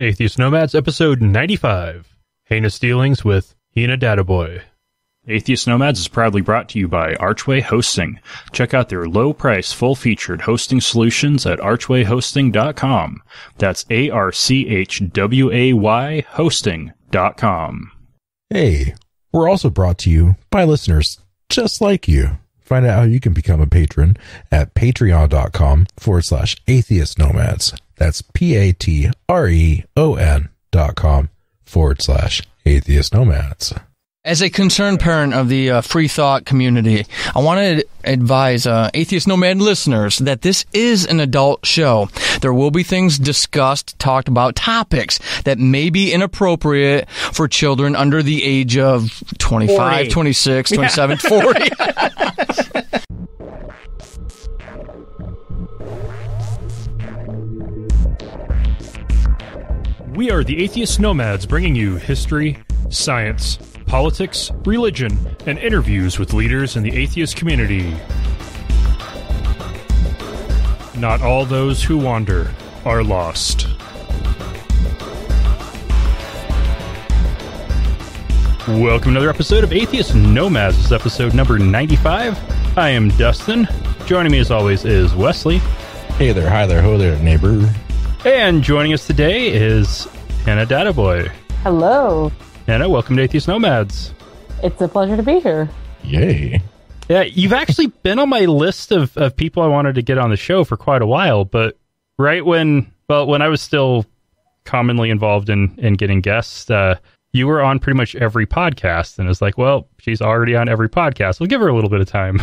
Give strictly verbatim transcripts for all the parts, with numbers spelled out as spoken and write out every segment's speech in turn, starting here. Atheist Nomads, episode ninety-five, Heinous Dealings with Heina Dadabhoy. Atheist Nomads is proudly brought to you by Archway Hosting. Check out their low-price, full-featured hosting solutions at archway hosting dot com. That's A R C H W A Y hosting dot com. Hey, we're also brought to you by listeners just like you. Find out how you can become a patron at patreon.com forward slash atheist nomads. That's P-A-T-R-E-O-N dot com forward slash atheist nomads. As a concerned parent of the uh, free thought community, I want to advise uh, Atheist Nomad listeners that this is an adult show. There will be things discussed, talked about, topics that may be inappropriate for children under the age of twenty-five, forty. twenty-six, twenty-seven, yeah. forty. We are the Atheist Nomads, bringing you history, science, politics, religion, and interviews with leaders in the atheist community. Not all those who wander are lost. Welcome to another episode of Atheist Nomads. This is episode number ninety-five. I am Dustin. Joining me as always is Wesley. Hey there, hi there, ho there, neighbor. And joining us today is Heina Dadabhoy. Hello. Heina, welcome to Atheist Nomads. It's a pleasure to be here. Yay. Yeah, you've actually been on my list of, of people I wanted to get on the show for quite a while, but right when, well, when I was still commonly involved in, in getting guests, uh, you were on pretty much every podcast, and it's like, well, she's already on every podcast. We'll give her a little bit of time.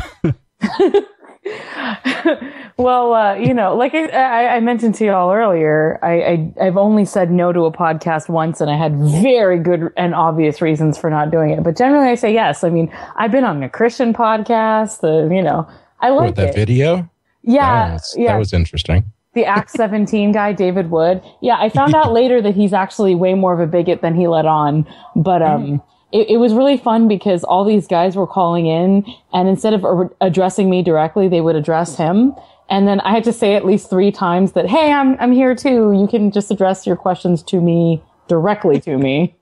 Well, uh, you know, like I, I, I mentioned to you all earlier, I, I, I've only said no to a podcast once, and I had very good and obvious reasons for not doing it. But generally, I say yes. I mean, I've been on a Christian podcast. Uh, you know, I like With the it. video? Yeah, oh, yeah. That was interesting. The Act seventeen guy, David Wood. Yeah, I found out later that he's actually way more of a bigot than he let on. But, um... It, it was really fun because all these guys were calling in, and instead of a- addressing me directly, they would address him. And then I had to say at least three times that, hey, I'm I'm here too. You can just address your questions to me directly to me.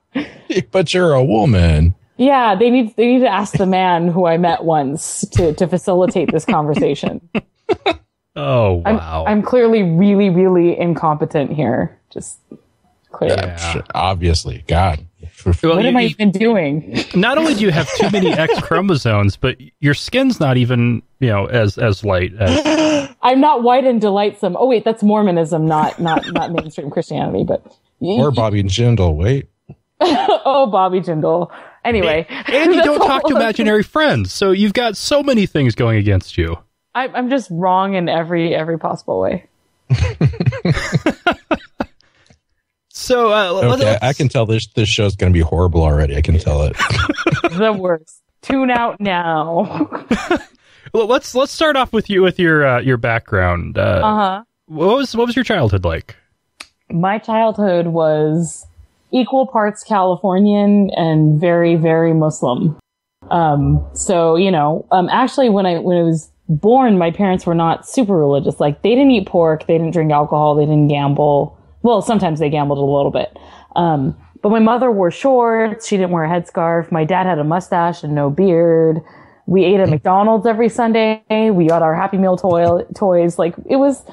But you're a woman. Yeah, they need they need to ask the man who I met once to, to facilitate this conversation. Oh, wow. I'm, I'm clearly really, really incompetent here. Just clear. Yeah, obviously. God. Well, what you, am I even doing? Not only do you have too many X chromosomes, but your skin's not even, you know, as as light. As... I'm not white and delightsome. Oh wait, that's Mormonism, not not not mainstream Christianity. But or Bobby Jindal. Wait. Oh, Bobby Jindal. Anyway, and, and you don't talk to imaginary friends, so you've got so many things going against you. I, I'm just wrong in every every possible way. So uh, okay, let's... I can tell this this show's going to be horrible already. I can tell it. The worst. Tune out now. Well, let's let's start off with you with your uh, your background. Uh uh-huh. What was what was your childhood like? My childhood was equal parts Californian and very very Muslim. Um, so you know, um, actually when I when I was born, my parents were not super religious. Like they didn't eat pork, they didn't drink alcohol, they didn't gamble. Well, sometimes they gambled a little bit. Um, but my mother wore shorts. She didn't wear a headscarf. My dad had a mustache and no beard. We ate at McDonald's every Sunday. We got our Happy Meal toy- toys. Like, it was,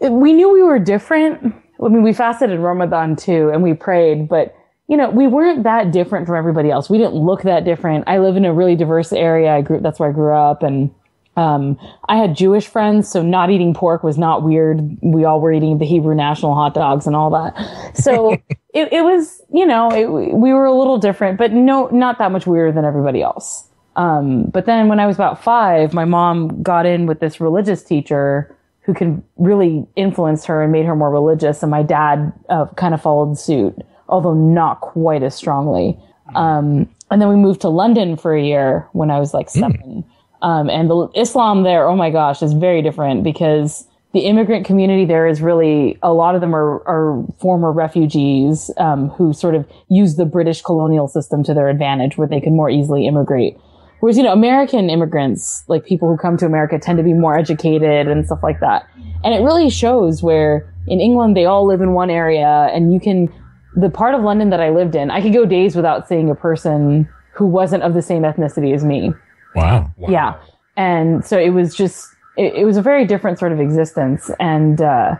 it, we knew we were different. I mean, we fasted in Ramadan too, and we prayed, but, you know, we weren't that different from everybody else. We didn't look that different. I live in a really diverse area. I grew, that's where I grew up. And, Um, I had Jewish friends, so not eating pork was not weird. We all were eating the Hebrew national hot dogs and all that. So it, it was, you know, it, we were a little different, but no, not that much weirder than everybody else. Um, but then when I was about five, my mom got in with this religious teacher who could really influence her and made her more religious. And my dad uh, kind of followed suit, although not quite as strongly. Um, and then we moved to London for a year when I was like seven. Mm. Um, and the Islam there, oh my gosh, is very different because the immigrant community there is really, a lot of them are, are former refugees, um, who sort of use the British colonial system to their advantage where they can more easily immigrate. Whereas, you know, American immigrants, like people who come to America, tend to be more educated and stuff like that. And it really shows where in England, they all live in one area, and you can, the part of London that I lived in, I could go days without seeing a person who wasn't of the same ethnicity as me. Wow. wow. Yeah. And so it was just, it, it was a very different sort of existence. And, uh,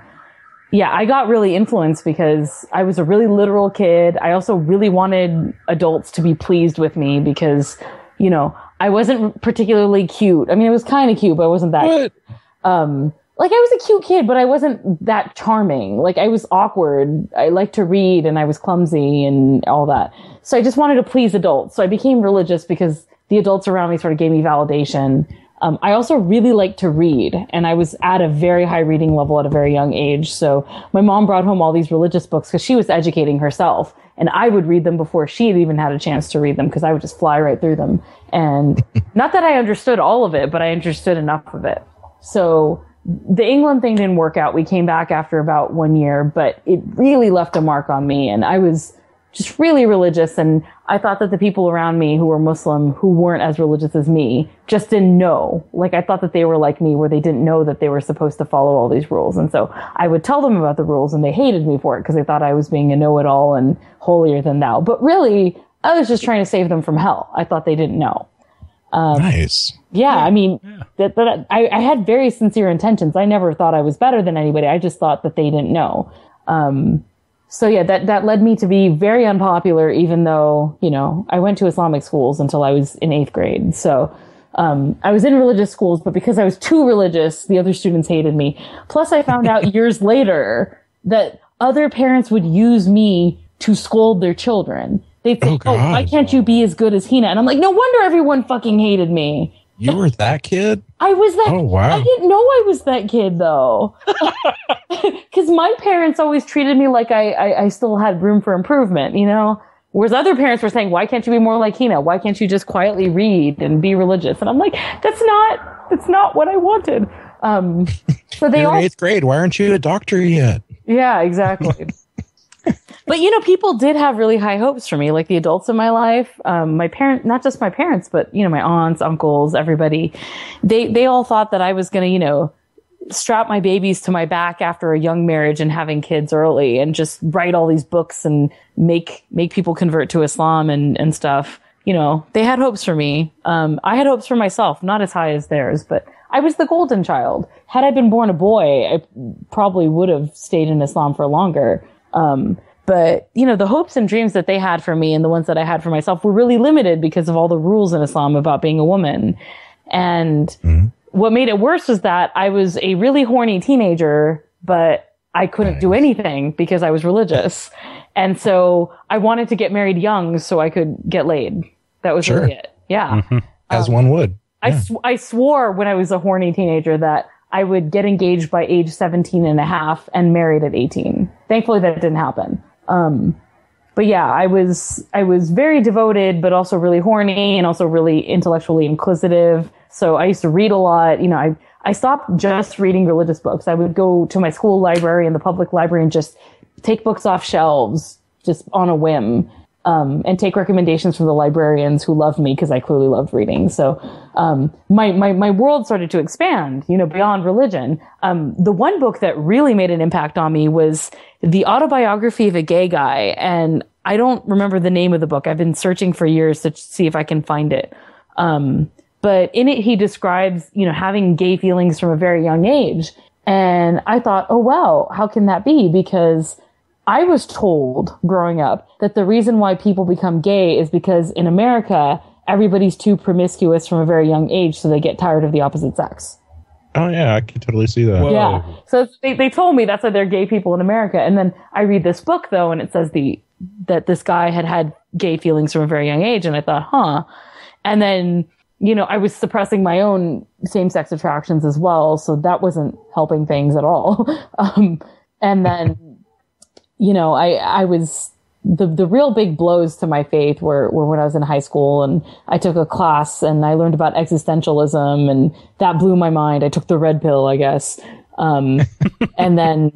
yeah, I got really influenced because I was a really literal kid. I also really wanted adults to be pleased with me because, you know, I wasn't particularly cute. I mean, I was kind of cute, but I wasn't that cute. Um, like, I was a cute kid, but I wasn't that charming. Like, I was awkward. I liked to read, and I was clumsy and all that. So I just wanted to please adults. So I became religious because the adults around me sort of gave me validation. Um, I also really like to read, and I was at a very high reading level at a very young age. So my mom brought home all these religious books because she was educating herself, and I would read them before she had even had a chance to read them because I would just fly right through them. And not that I understood all of it, but I understood enough of it. So the England thing didn't work out. We came back after about one year, but it really left a mark on me, and I was just really religious. And I thought that the people around me who were Muslim, who weren't as religious as me, just didn't know. Like, I thought that they were like me, where they didn't know that they were supposed to follow all these rules. And so I would tell them about the rules, and they hated me for it because they thought I was being a know-it-all and holier than thou. But really, I was just trying to save them from hell. I thought they didn't know. Um, nice. Yeah, yeah. I mean, yeah. that, that I, I had very sincere intentions. I never thought I was better than anybody. I just thought that they didn't know. Um, So yeah, that, that led me to be very unpopular, even though, you know, I went to Islamic schools until I was in eighth grade. So, um, I was in religious schools, but because I was too religious, the other students hated me. Plus, I found out years later that other parents would use me to scold their children. They'd say, oh, oh why can't you be as good as Heina? And I'm like, no wonder everyone fucking hated me. You were that kid? I was that oh, wow. I didn't know I was that kid, though. Because my parents always treated me like I, I, I still had room for improvement, you know? Whereas other parents were saying, why can't you be more like Heina? Why can't you just quietly read and be religious? And I'm like, that's not, that's not what I wanted. Um, so they all, eighth grade. Why aren't you a doctor yet? Yeah, exactly. But, you know, people did have really high hopes for me, like the adults in my life, um, my parents, not just my parents, but, you know, my aunts, uncles, everybody, they, they all thought that I was going to, you know, strap my babies to my back after a young marriage and having kids early and just write all these books and make, make people convert to Islam and, and stuff. You know, they had hopes for me. Um, I had hopes for myself, not as high as theirs, but I was the golden child. Had I been born a boy, I probably would have stayed in Islam for longer. Um, But, you know, the hopes and dreams that they had for me and the ones that I had for myself were really limited because of all the rules in Islam about being a woman. And mm-hmm. what made it worse was that I was a really horny teenager, but I couldn't nice. do anything because I was religious. And so I wanted to get married young so I could get laid. That was sure. really it. Yeah. Mm-hmm. As um, one would. Yeah. I, sw- I swore when I was a horny teenager that I would get engaged by age seventeen and a half and married at eighteen. Thankfully, that didn't happen. Um, but yeah, I was, I was very devoted, but also really horny and also really intellectually inquisitive. So I used to read a lot. You know, I, I stopped just reading religious books. I would go to my school library and the public library and just take books off shelves just on a whim, um, and take recommendations from the librarians who loved me because I clearly loved reading. So, um, my, my, my world started to expand, you know, beyond religion. Um, the one book that really made an impact on me was the autobiography of a gay guy. And I don't remember the name of the book. I've been searching for years to see if I can find it. Um, but in it, he describes, you know, having gay feelings from a very young age. And I thought, oh, wow, how can that be? Because I was told growing up that the reason why people become gay is because in America, everybody's too promiscuous from a very young age. So they get tired of the opposite sex. Oh, yeah, I can totally see that. Whoa. Yeah. So they, they told me that's why they're gay people in America. And then I read this book, though, and it says the that this guy had had gay feelings from a very young age. And I thought, huh. And then, you know, I was suppressing my own same-sex attractions as well. So that wasn't helping things at all. um, and then, you know, I, I was... The the real big blows to my faith were, were when I was in high school and I took a class and I learned about existentialism and that blew my mind. I took the red pill, I guess. Um, and then,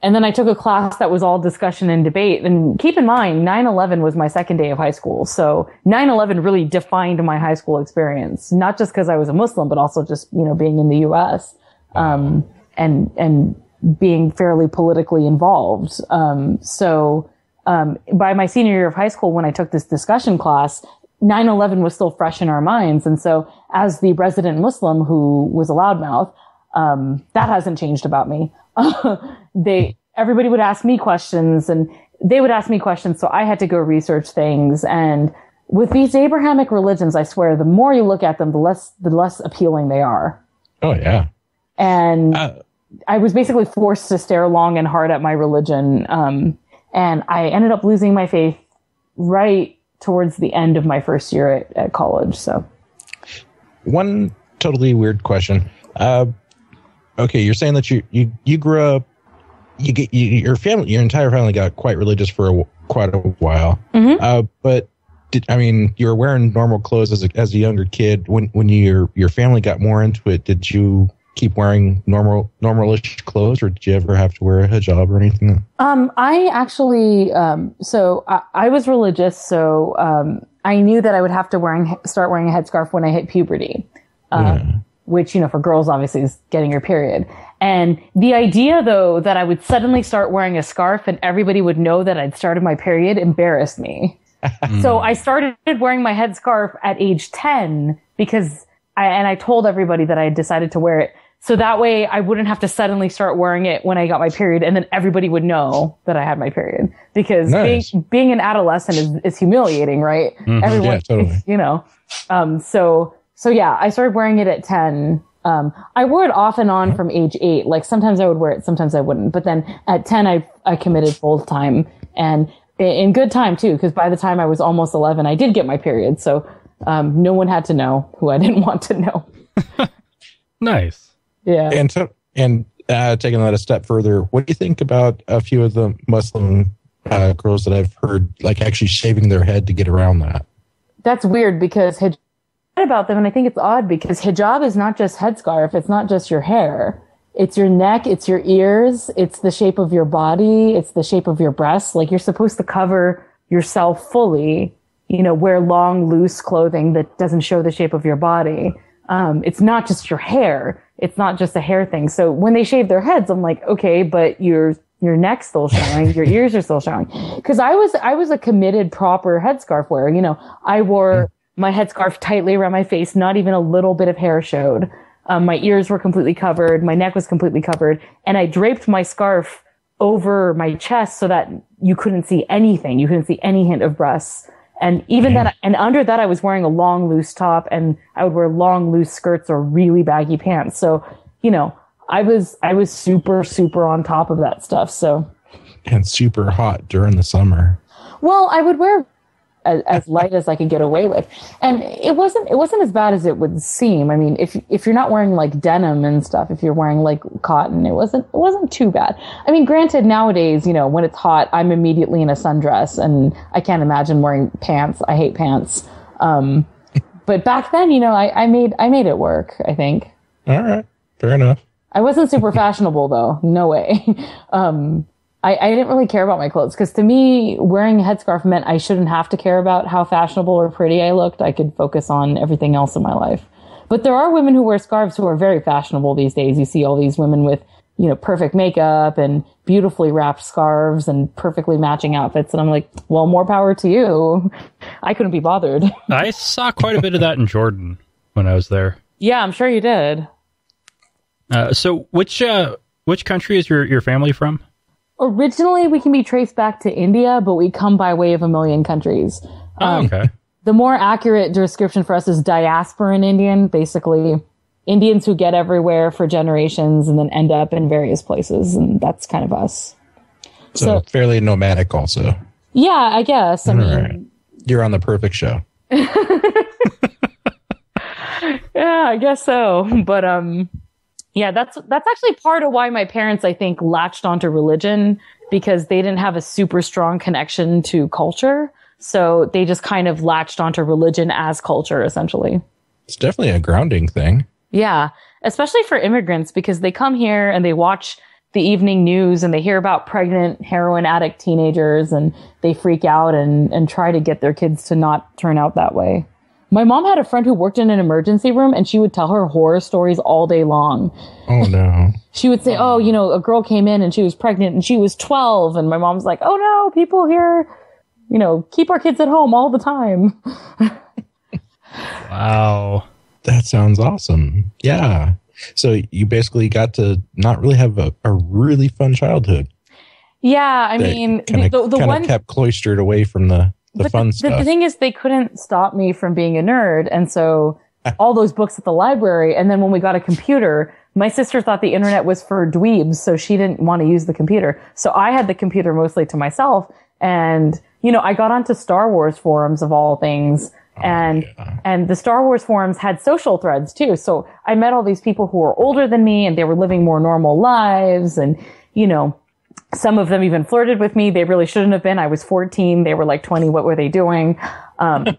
and then I took a class that was all discussion and debate. And keep in mind, nine eleven was my second day of high school. So nine eleven really defined my high school experience, not just because I was a Muslim, but also just, you know, being in the U S. Um, and, and being fairly politically involved. Um, so um, by my senior year of high school, when I took this discussion class, nine eleven was still fresh in our minds. And so as the resident Muslim who was a loudmouth, um, that hasn't changed about me. they everybody would ask me questions and they would ask me questions. So I had to go research things. And with these Abrahamic religions, I swear, the more you look at them, the less the less appealing they are. Oh, yeah. And uh, I was basically forced to stare long and hard at my religion. Um, and I ended up losing my faith right towards the end of my first year at, at college. So one totally weird question. Uh, okay. You're saying that you, you, you grew up, you get you, your family, your entire family got quite religious for a, quite a while. Mm-hmm. Uh, but did, I mean, you were wearing normal clothes as a, as a younger kid. When, when your, your family got more into it, did you keep wearing normal, normalish clothes, or did you ever have to wear a hijab or anything? Um, I actually, um, so I, I was religious, so um, I knew that I would have to wearing start wearing a headscarf when I hit puberty, um, yeah. which, you know, for girls, obviously, is getting your period. And the idea, though, that I would suddenly start wearing a scarf and everybody would know that I'd started my period embarrassed me. So I started wearing my headscarf at age ten because I, and I told everybody that I had decided to wear it. So that way I wouldn't have to suddenly start wearing it when I got my period, and then everybody would know that I had my period, because nice. being, being an adolescent is, is humiliating, right? Mm-hmm. Everyone, yeah, totally. You know, um, so, so yeah, I started wearing it at ten. Um, I wore it off and on from age eight. Like sometimes I would wear it, sometimes I wouldn't. But then at ten, I, I committed full time, and in good time too, because by the time I was almost eleven, I did get my period. So, um, no one had to know who I didn't want to know. Nice. Yeah, and so, and uh, taking that a step further, what do you think about a few of the Muslim uh, girls that I've heard like actually shaving their head to get around that? That's weird, because hijab about them, and I think it's odd because hijab is not just headscarf; it's not just your hair; it's your neck, it's your ears, it's the shape of your body, it's the shape of your breasts. Like, you're supposed to cover yourself fully. You know, wear long, loose clothing that doesn't show the shape of your body. Um, it's not just your hair. It's not just a hair thing. So when they shave their heads, I'm like, okay, but your, your neck's still showing, your ears are still showing. Cause I was, I was a committed proper headscarf wearer. You know, I wore my headscarf tightly around my face. Not even a little bit of hair showed. Um, my ears were completely covered. My neck was completely covered, and I draped my scarf over my chest so that you couldn't see anything. You couldn't see any hint of breasts. And even that, and under that, I was wearing a long, loose top, and I would wear long, loose skirts or really baggy pants. So, you know, I was, I was super, super on top of that stuff. So, and super hot during the summer. Well, I would wear as, as light as I could get away with, and it wasn't, it wasn't as bad as it would seem. I mean, if if you're not wearing like denim and stuff, if you're wearing like cotton, it wasn't, it wasn't too bad. I mean, granted, nowadays, you know, when it's hot, I'm immediately in a sundress, and I can't imagine wearing pants. I hate pants. Um, but back then, you know, I, I made I made it work, I think. All right, fair enough. I wasn't super fashionable though. No way. Um, I, I didn't really care about my clothes, because to me, wearing a headscarf meant I shouldn't have to care about how fashionable or pretty I looked. I could focus on everything else in my life. But there are women who wear scarves who are very fashionable these days. You see all these women with, you know, perfect makeup and beautifully wrapped scarves and perfectly matching outfits. And I'm like, well, more power to you. I couldn't be bothered. I saw quite a bit of that in Jordan when I was there. Yeah, I'm sure you did. Uh, so which uh, which country is your, your family from? Originally, we can be traced back to India, but we come by way of a million countries. Um, oh, okay. The more accurate description for us is diasporan Indian, basically Indians who get everywhere for generations and then end up in various places, and that's kind of us. So, so fairly nomadic also. Yeah, I guess. I All mean, right. You're on the perfect show. Yeah, I guess so. But, um... yeah, that's that's actually part of why my parents, I think, latched onto religion, because they didn't have a super strong connection to culture. So they just kind of latched onto religion as culture, essentially. It's definitely a grounding thing. Yeah, especially for immigrants, because they come here and they watch the evening news and they hear about pregnant heroin addict teenagers and they freak out and, and try to get their kids to not turn out that way. My mom had a friend who worked in an emergency room, and she would tell her horror stories all day long. Oh, no. She would say, oh, you know, a girl came in and she was pregnant and she was twelve. And my mom's like, oh, no, people here, you know, keep our kids at home all the time. Wow. That sounds awesome. Yeah. So you basically got to not really have a, a really fun childhood. Yeah, I mean, kinda, the, the one kept cloistered away from the, the fun the, stuff. The thing is, they couldn't stop me from being a nerd. And so all those books at the library. And then when we got a computer, my sister thought the internet was for dweebs. So she didn't want to use the computer. So I had the computer mostly to myself. And, you know, I got onto Star Wars forums of all things. And, oh, yeah. and the Star Wars forums had social threads too. So I met all these people who were older than me and they were living more normal lives. And, you know, some of them even flirted with me. They really shouldn't have been. I was fourteen. They were like twenty. What were they doing? Um,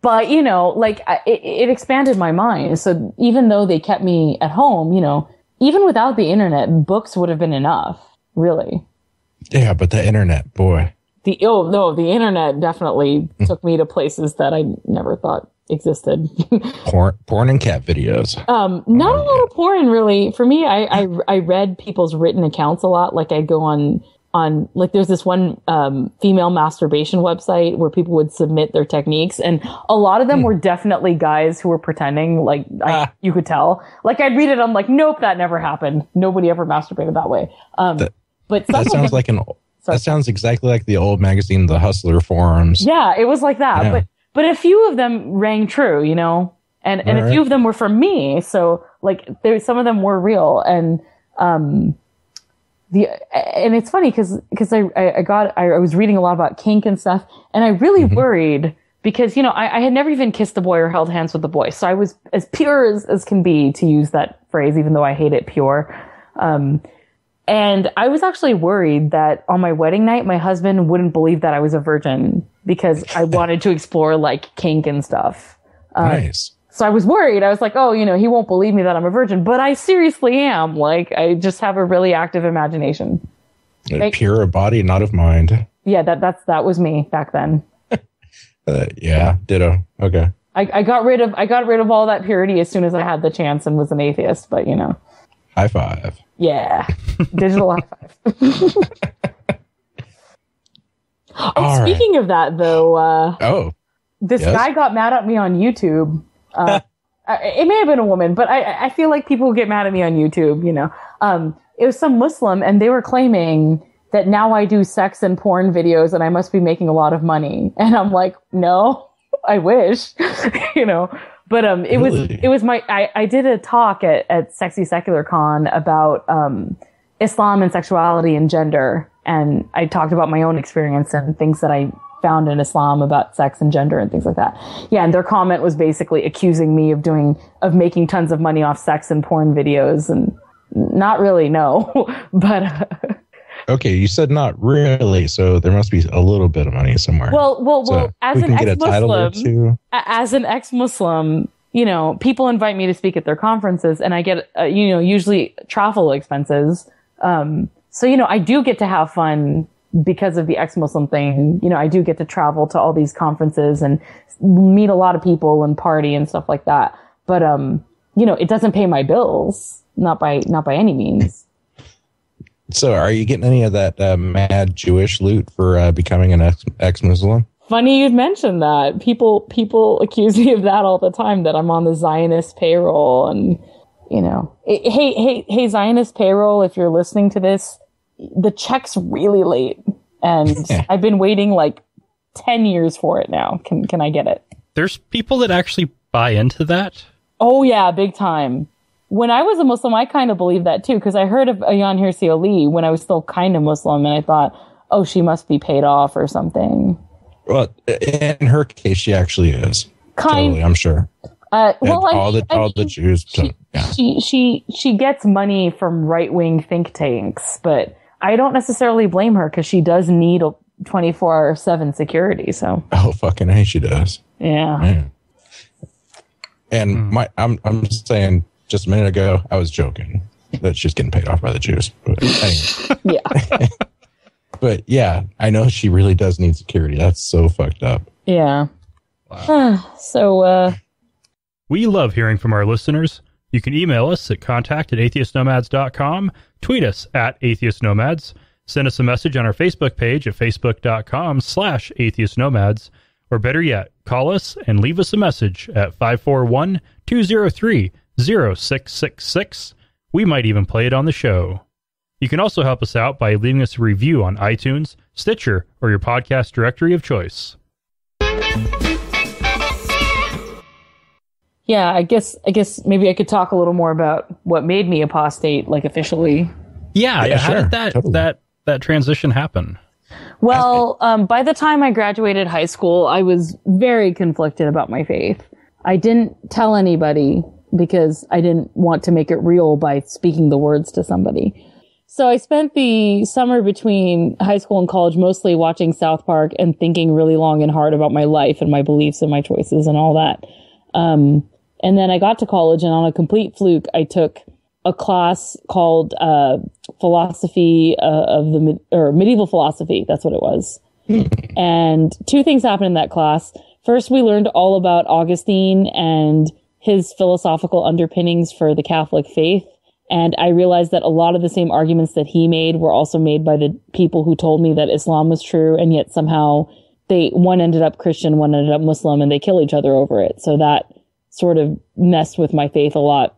but, you know, like it, it expanded my mind. So even though they kept me at home, you know, even without the internet, books would have been enough, really. Yeah, but the internet, boy. The oh no, the internet definitely took me to places that I never thought existed. porn, porn, and cat videos. Um, not oh, a lot yeah. of porn, really. For me, I, I I read people's written accounts a lot. Like I go on on like there's this one um, female masturbation website where people would submit their techniques, and a lot of them mm. were definitely guys who were pretending. Like I, ah. you could tell. Like I'd read it, I'm like, nope, that never happened. Nobody ever masturbated that way. Um, that, but that sounds them, like an. Sorry. That sounds exactly like the old magazine, the Hustler forums. Yeah, it was like that. Yeah. But but a few of them rang true, you know, and, and right. a few of them were from me. So like there, some of them were real. And um, the and it's funny because because I, I got I, I was reading a lot about kink and stuff. And I really mm-hmm. worried because, you know, I, I had never even kissed a boy or held hands with a boy. So I was as pure as, as can be, to use that phrase, even though I hate it, pure. Um And I was actually worried that on my wedding night, my husband wouldn't believe that I was a virgin because I wanted to explore like kink and stuff. Um, nice. So I was worried. I was like, oh, you know, he won't believe me that I'm a virgin, but I seriously am. Like, I just have a really active imagination. A pure body, not of mind. Yeah, that that's that was me back then. uh, yeah, ditto. Okay. I, I got rid of I got rid of all that purity as soon as I had the chance and was an atheist. But you know. High five. Yeah. Digital high five. oh, All speaking right. of that, though. Uh, oh. This yes. guy got mad at me on YouTube. Uh, it may have been a woman, but I, I feel like people get mad at me on YouTube, you know. Um, it was some Muslim, and they were claiming that now I do sex and porn videos, and I must be making a lot of money. And I'm like, no, I wish, you know. But um, it really? was it was my I, I did a talk at, at Sexy Secular Con about um, Islam and sexuality and gender, and I talked about my own experience and things that I found in Islam about sex and gender and things like that. Yeah, and their comment was basically accusing me of doing of making tons of money off sex and porn videos, and not really, no. but uh, okay, you said not really, so there must be a little bit of money somewhere. Well, well, well. So as, we an ex-Muslim, as an ex-Muslim, you know, people invite me to speak at their conferences, and I get, uh, you know, usually travel expenses. Um, so, you know, I do get to have fun because of the ex-Muslim thing. You know, I do get to travel to all these conferences and meet a lot of people and party and stuff like that. But, um, you know, it doesn't pay my bills, not by not by any means. So are you getting any of that uh, mad Jewish loot for uh, becoming an ex- ex-Muslim? Funny you'd mention that. People people accuse me of that all the time, that I'm on the Zionist payroll. And, you know, it, hey, hey, hey, Zionist payroll, if you're listening to this, the check's really late. And I've been waiting like ten years for it now. Can, can I get it? There's people that actually buy into that? Oh, yeah, big time. When I was a Muslim, I kind of believed that too, because I heard of Ayaan Hirsi Ali when I was still kind of Muslim, and I thought, oh, she must be paid off or something. Well, in her case, she actually is. Kind, totally, I'm sure. Uh, well, I, all the I all mean, the Jews. She, so, yeah. she she she gets money from right wing think tanks, but I don't necessarily blame her because she does need a twenty-four seven security. So oh fucking hey, she does. Yeah. Man. And hmm. my I'm I'm just saying. Just a minute ago, I was joking that she's getting paid off by the Jews. But anyway. Yeah. But yeah, I know she really does need security. That's so fucked up. Yeah. Wow. so, uh... We love hearing from our listeners. You can email us at contact at atheist nomads dot com, tweet us at atheistnomads, send us a message on our Facebook page at facebook dot com slash atheistnomads, or better yet, call us and leave us a message at five four one, two zero three, zero six six six. We might even play it on the show. You can also help us out by leaving us a review on iTunes, Stitcher, or your podcast directory of choice. Yeah, I guess I guess maybe I could talk a little more about what made me apostate, like officially. Yeah, yeah, how sure. did that, totally. that, that transition happen? Well, um, by the time I graduated high school, I was very conflicted about my faith. I didn't tell anybody because I didn't want to make it real by speaking the words to somebody. So I spent the summer between high school and college mostly watching South Park and thinking really long and hard about my life and my beliefs and my choices and all that. Um, and then I got to college, and on a complete fluke, I took a class called uh, philosophy uh, of the Med- or medieval philosophy. That's what it was. And two things happened in that class. First, we learned all about Augustine and his philosophical underpinnings for the Catholic faith. And I realized that a lot of the same arguments that he made were also made by the people who told me that Islam was true, and yet somehow they one ended up Christian, one ended up Muslim, and they kill each other over it. So that sort of messed with my faith a lot.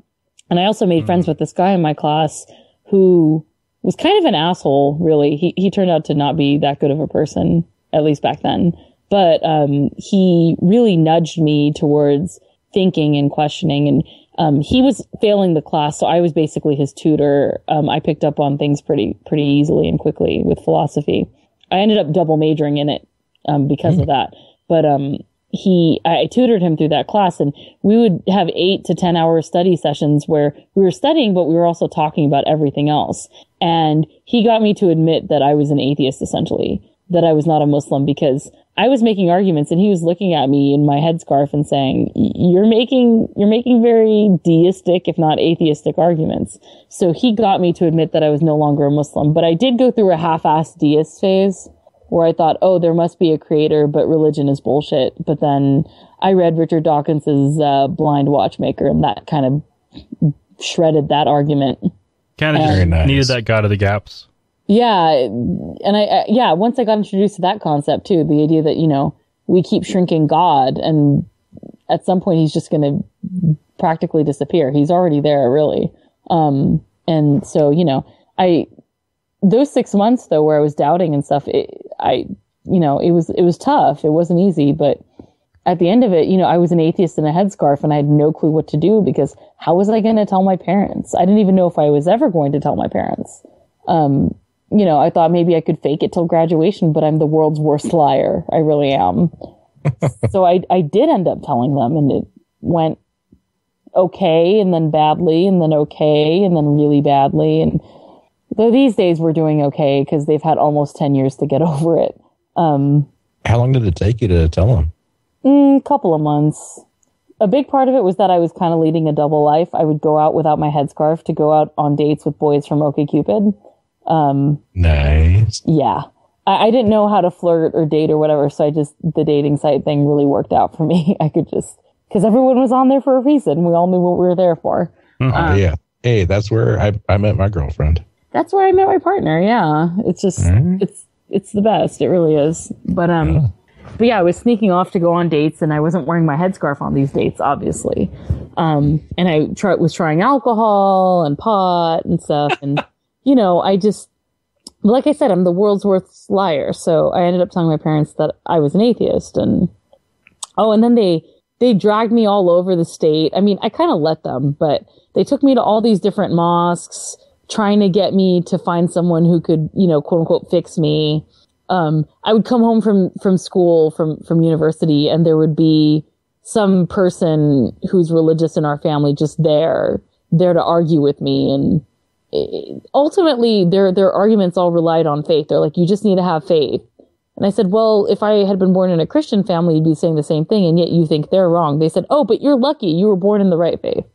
And I also made mm-hmm. friends with this guy in my class who was kind of an asshole, really. He he turned out to not be that good of a person, at least back then. But um, he really nudged me towards thinking and questioning. And um, he was failing the class, so I was basically his tutor. Um, I picked up on things pretty pretty easily and quickly with philosophy. I ended up double majoring in it um, because mm-hmm. of that. But um He, I tutored him through that class, and we would have eight to ten hour study sessions where we were studying, but we were also talking about everything else. And he got me to admit that I was an atheist, essentially, that I was not a Muslim, because I was making arguments, and he was looking at me in my headscarf and saying, "You're making, you're making very deistic, if not atheistic, arguments." So he got me to admit that I was no longer a Muslim, but I did go through a half-assed deist phase, where I thought, oh, there must be a creator, but religion is bullshit. But then I read Richard Dawkins's uh, Blind Watchmaker, and that kind of shredded that argument. Kind of nice. Needed that God of the Gaps. Yeah, and I, I yeah, once I got introduced to that concept too, the idea that, you know, we keep shrinking God, and at some point he's just going to practically disappear. He's already there, really. Um, and so, you know, I those six months though, where I was doubting and stuff, it, I, you know, it was, it was tough. It wasn't easy, but at the end of it, you know, I was an atheist in a headscarf, and I had no clue what to do, because how was I going to tell my parents? I didn't even know if I was ever going to tell my parents. Um, you know, I thought maybe I could fake it till graduation, but I'm the world's worst liar. I really am. So I, I did end up telling them, and it went okay, and then badly, and then okay, and then really badly. And though these days we're doing okay, because they've had almost ten years to get over it. Um, How long did it take you to tell them? A mm, couple of months. A big part of it was that I was kind of leading a double life. I would go out without my headscarf to go out on dates with boys from OkCupid. Um, nice. Yeah. I, I didn't know how to flirt or date or whatever, so I just, the dating site thing really worked out for me. I could just, because everyone was on there for a reason. We all knew what we were there for. Mm-hmm. Um, yeah. Hey, that's where I, I met my girlfriend. That's where I met my partner. Yeah, it's just mm. it's it's the best. It really is. But um, yeah. but yeah, I was sneaking off to go on dates, and I wasn't wearing my headscarf on these dates, obviously. Um, and I try, was trying alcohol and pot and stuff, and you know, I just, like I said, I'm the world's worst liar. So I ended up telling my parents that I was an atheist, and oh, and then they they dragged me all over the state. I mean, I kind of let them, but they took me to all these different mosques, trying to get me to find someone who could, you know, quote unquote, fix me. Um, I would come home from, from school, from, from university, and there would be some person who's religious in our family just there, there to argue with me. And it, ultimately their, their arguments all relied on faith. They're like, you just need to have faith. And I said, well, if I had been born in a Christian family, you'd be saying the same thing. And yet you think they're wrong. They said, oh, but you're lucky. You were born in the right faith.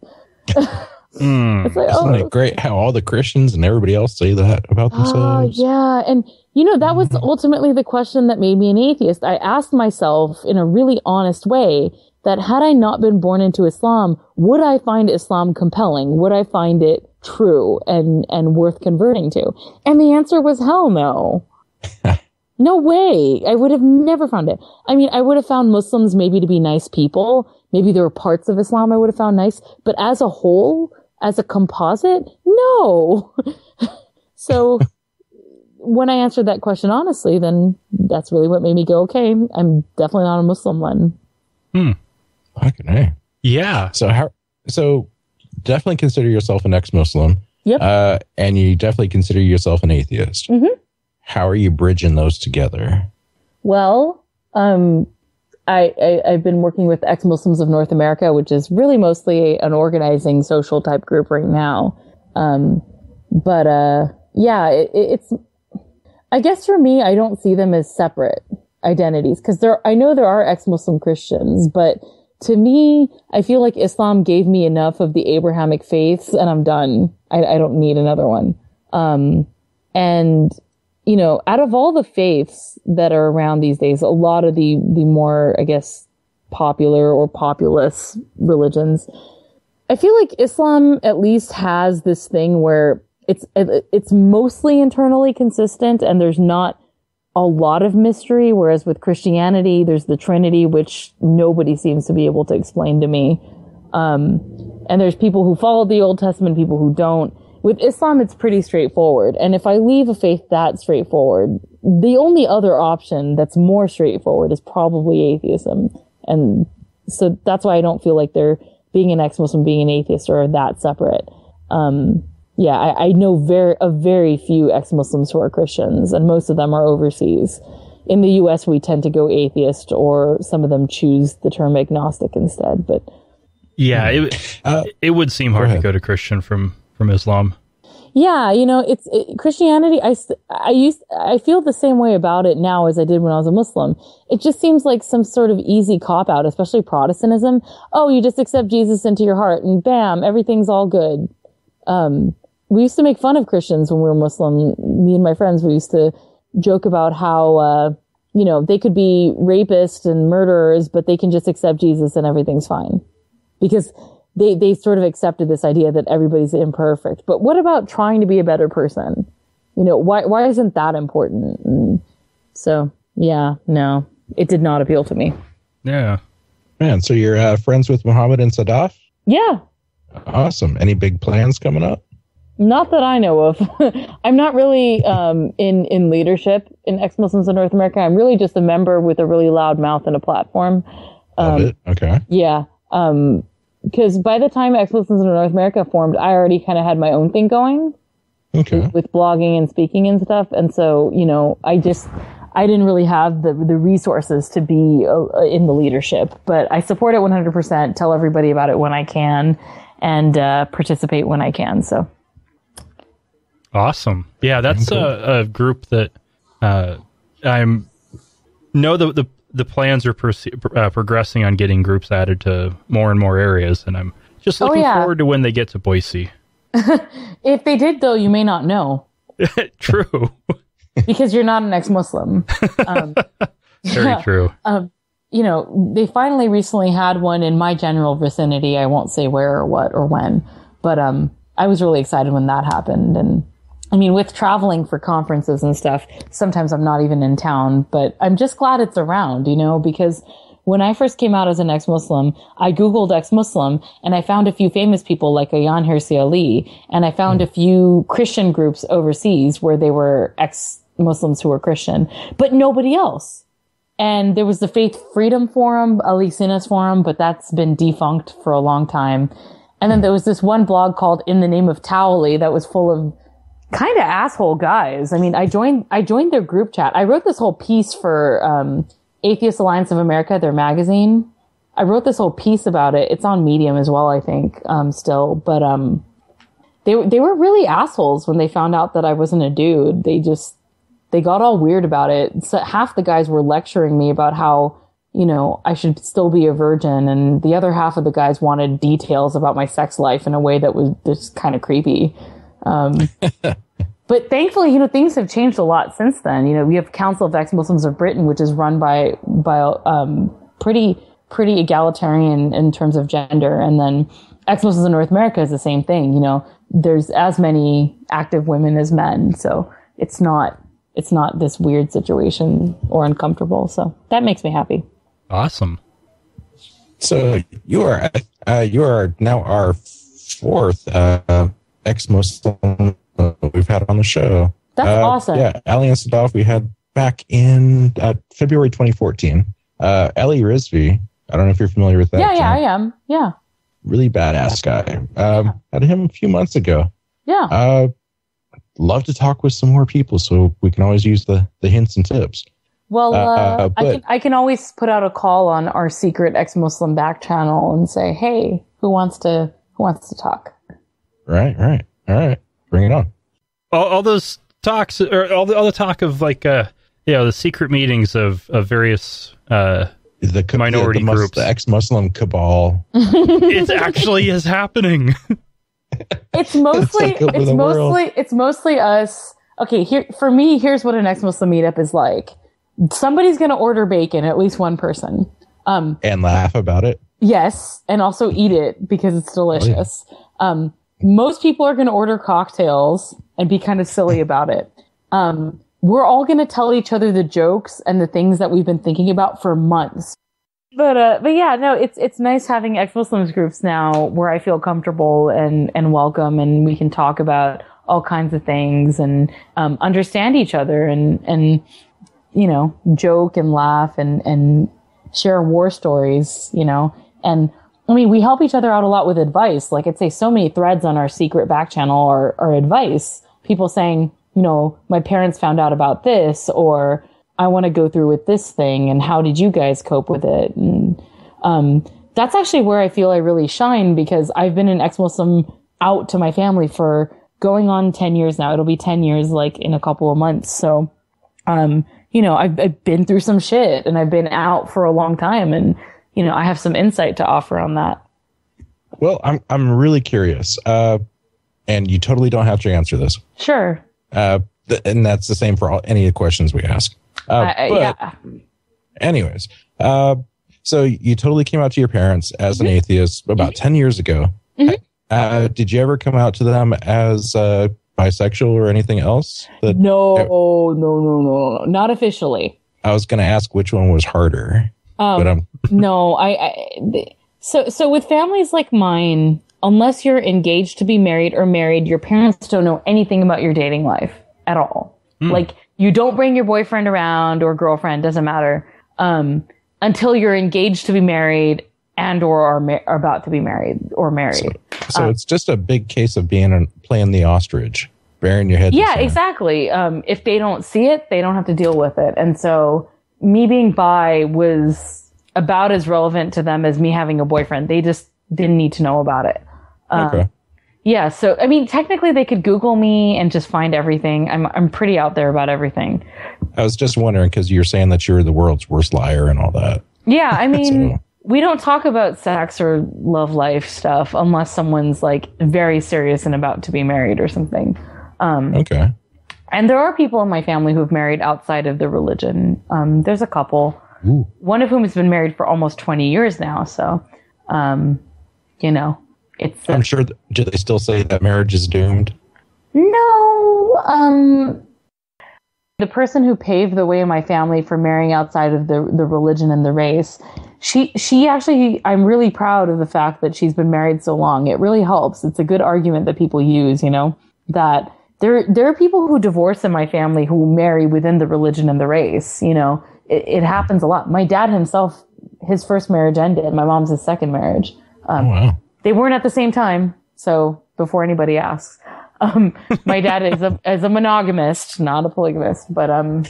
Mm, it's like, isn't oh, it great how all the Christians and everybody else say that about themselves? Uh, yeah, and you know, that was ultimately the question that made me an atheist. I asked myself in a really honest way that had I not been born into Islam, would I find Islam compelling? Would I find it true and, and worth converting to? And the answer was hell no. No way. I would have never found it. I mean, I would have found Muslims maybe to be nice people. Maybe there were parts of Islam I would have found nice. But as a whole, as a composite, no. So when I answered that question honestly, then that's really what made me go, okay, I'm definitely not a Muslim then. Hmm. Fucking A. Yeah. So how, so definitely consider yourself an ex-Muslim. Yep. Uh, and you definitely consider yourself an atheist. Mm-hmm. How are you bridging those together? Well, um, I, I, I've been working with Ex-Muslims of North America, which is really mostly an organizing social type group right now. Um, but uh, yeah, it, it's, I guess for me, I don't see them as separate identities because there, I know there are ex-Muslim Christians, but to me, I feel like Islam gave me enough of the Abrahamic faiths and I'm done. I, I don't need another one. Um, and you know, out of all the faiths that are around these days, a lot of the, the more, I guess, popular or populous religions, I feel like Islam at least has this thing where it's, it's mostly internally consistent and there's not a lot of mystery. Whereas with Christianity, there's the Trinity, which nobody seems to be able to explain to me. Um, and there's people who follow the Old Testament, people who don't. With Islam, it's pretty straightforward. And if I leave a faith that straightforward, the only other option that's more straightforward is probably atheism. And so that's why I don't feel like they're being an ex-Muslim, being an atheist are that separate. Um, yeah, I, I know very, a very few ex-Muslims who are Christians, and most of them are overseas. In the U S, we tend to go atheist, or some of them choose the term agnostic instead. But yeah, it, uh, it would seem hard go to go to Christian from... from Islam. Yeah, you know, it's it, Christianity. I, I used I feel the same way about it now as I did when I was a Muslim. It just seems like some sort of easy cop out, especially Protestantism. Oh, you just accept Jesus into your heart, and bam, everything's all good. Um, we used to make fun of Christians when we were Muslim. Me and my friends, we used to joke about how uh, you know, they could be rapists and murderers, but they can just accept Jesus and everything's fine, because They they sort of accepted this idea that everybody's imperfect. But what about trying to be a better person? You know, why why isn't that important? And so, yeah, no, it did not appeal to me. Yeah. Man, so you're uh, friends with Muhammad and Sadat? Yeah. Awesome. Any big plans coming up? Not that I know of. I'm not really um, in, in leadership in Ex-Muslims of North America. I'm really just a member with a really loud mouth and a platform. Um, Love it. Okay. Yeah. Um Because by the time Ex-Muslims of North America formed, I already kind of had my own thing going, okay, with, with blogging and speaking and stuff. And so, you know, I just, I didn't really have the, the resources to be uh, in the leadership. But I support it one hundred percent, tell everybody about it when I can, and uh, participate when I can. So, awesome. Yeah, that's a, a group that uh, I'm, know the, the The plans are per, uh, progressing on getting groups added to more and more areas, and I'm just looking oh, yeah. forward to when they get to Boise. If they did, though, you may not know. True. Because you're not an ex-Muslim. Um, Very true. Um, you know, they finally recently had one in my general vicinity. I won't say where or what or when, but um, I was really excited when that happened. And I mean, with traveling for conferences and stuff, sometimes I'm not even in town, but I'm just glad it's around, you know, because when I first came out as an ex-Muslim, I Googled ex-Muslim and I found a few famous people like Ayaan Hirsi Ali, and I found a few Christian groups overseas where they were ex-Muslims who were Christian, but nobody else. And there was the Faith Freedom Forum, Ali Sina's forum, but that's been defunct for a long time. And then there was this one blog called In the Name of Towley that was full of kind of asshole guys. I mean, I joined, I joined their group chat. I wrote this whole piece for, um, Atheist Alliance of America, their magazine. I wrote this whole piece about it. It's on Medium as well, I think, um, still, but, um, they, they were really assholes when they found out that I wasn't a dude. They just, they got all weird about it. So half the guys were lecturing me about how you know, I should still be a virgin. And the other half of the guys wanted details about my sex life in a way that was just kind of creepy. Um, but thankfully, you know, things have changed a lot since then. You know, we have Council of Ex-Muslims of Britain, which is run by, by, um, pretty, pretty egalitarian in terms of gender. And then Ex-Muslims of North America is the same thing. You know, there's as many active women as men. So it's not, it's not this weird situation or uncomfortable. So that makes me happy. Awesome. So you are, uh, you are now our fourth, uh, ex-Muslim we've had on the show. That's uh, awesome. Yeah, Ayaan Sadaf we had back in uh, February twenty fourteen. Uh, Ali Rizvi, I don't know if you're familiar with that. Yeah, yeah, I am. Yeah. Really badass guy. Um, yeah. Had him a few months ago. Yeah. Uh, love to talk with some more people, so we can always use the, the hints and tips. Well, uh, uh, I, can, I can always put out a call on our secret ex-Muslim back channel and say, hey, who wants to who wants to talk? Right, right. All right. Bring it on. All, all those talks, or all the, all the talk of like, uh, you know, the secret meetings of, of various uh, the, minority the, the groups. The ex-Muslim cabal. It actually is happening. It's mostly, it's, it's mostly, world. it's mostly us. Okay, here for me, here's what an ex-Muslim meetup is like. Somebody's going to order bacon, at least one person. Um, and laugh about it. Yes. And also eat it because it's delicious. Oh, yeah. Um, most people are going to order cocktails and be kind of silly about it. Um, we're all going to tell each other the jokes and the things that we've been thinking about for months. But, uh, but yeah, no, it's, it's nice having ex-Muslims groups now where I feel comfortable and, and welcome, and we can talk about all kinds of things and, um, understand each other and, and, you know, joke and laugh and, and share war stories, you know, and, I mean, we help each other out a lot with advice. Like I'd say so many threads on our secret back channel are, are advice. People saying, you know, my parents found out about this, or I want to go through with this thing, and how did you guys cope with it? And um, that's actually where I feel I really shine, because I've been an ex-Muslim out to my family for going on ten years now. It'll be ten years like in a couple of months. So, um, you know, I've, I've been through some shit, and I've been out for a long time, and you know, I have some insight to offer on that. Well, I'm I'm really curious, uh, and you totally don't have to answer this. Sure. Uh, th- and that's the same for all, any of the questions we ask. Uh, uh, but yeah. Anyways, uh, so you totally came out to your parents as mm-hmm. an atheist about mm-hmm. ten years ago. Mm-hmm. Uh, did you ever come out to them as uh, bisexual or anything else? That, no, uh, no, no, no, no, not officially. I was going to ask which one was harder. Um, no, I, I, so, so with families like mine, unless you're engaged to be married or married, your parents don't know anything about your dating life at all. Mm. Like you don't bring your boyfriend around or girlfriend, doesn't matter, um, until you're engaged to be married and or are, ma- are about to be married or married. So, so um, it's just a big case of being a, playing the ostrich, burying your head. Yeah, exactly. Um, if they don't see it, they don't have to deal with it. And so me being bi was about as relevant to them as me having a boyfriend. They just didn't need to know about it. Um, okay. Yeah. So, I mean, technically they could Google me and just find everything. I'm I'm pretty out there about everything. I was just wondering, because you're saying that you're the world's worst liar and all that. Yeah. I mean, so. We don't talk about sex or love life stuff unless someone's like very serious and about to be married or something. Um, okay. And there are people in my family who have married outside of the religion. Um, there's a couple, Ooh. One of whom has been married for almost twenty years now. So, um, you know, it's... Uh, I'm sure... Th- do they still say that marriage is doomed? No. Um, the person who paved the way in my family for marrying outside of the, the religion and the race, she, she actually... I'm really proud of the fact that she's been married so long. It really helps. It's a good argument that people use, you know, that... There, there are people who divorce in my family who marry within the religion and the race. You know, it, it happens a lot. My dad himself, his first marriage ended. My mom's his second marriage. Um, oh, wow. They weren't at the same time. So before anybody asks, um, my dad is a, is a monogamist, not a polygamist. But um,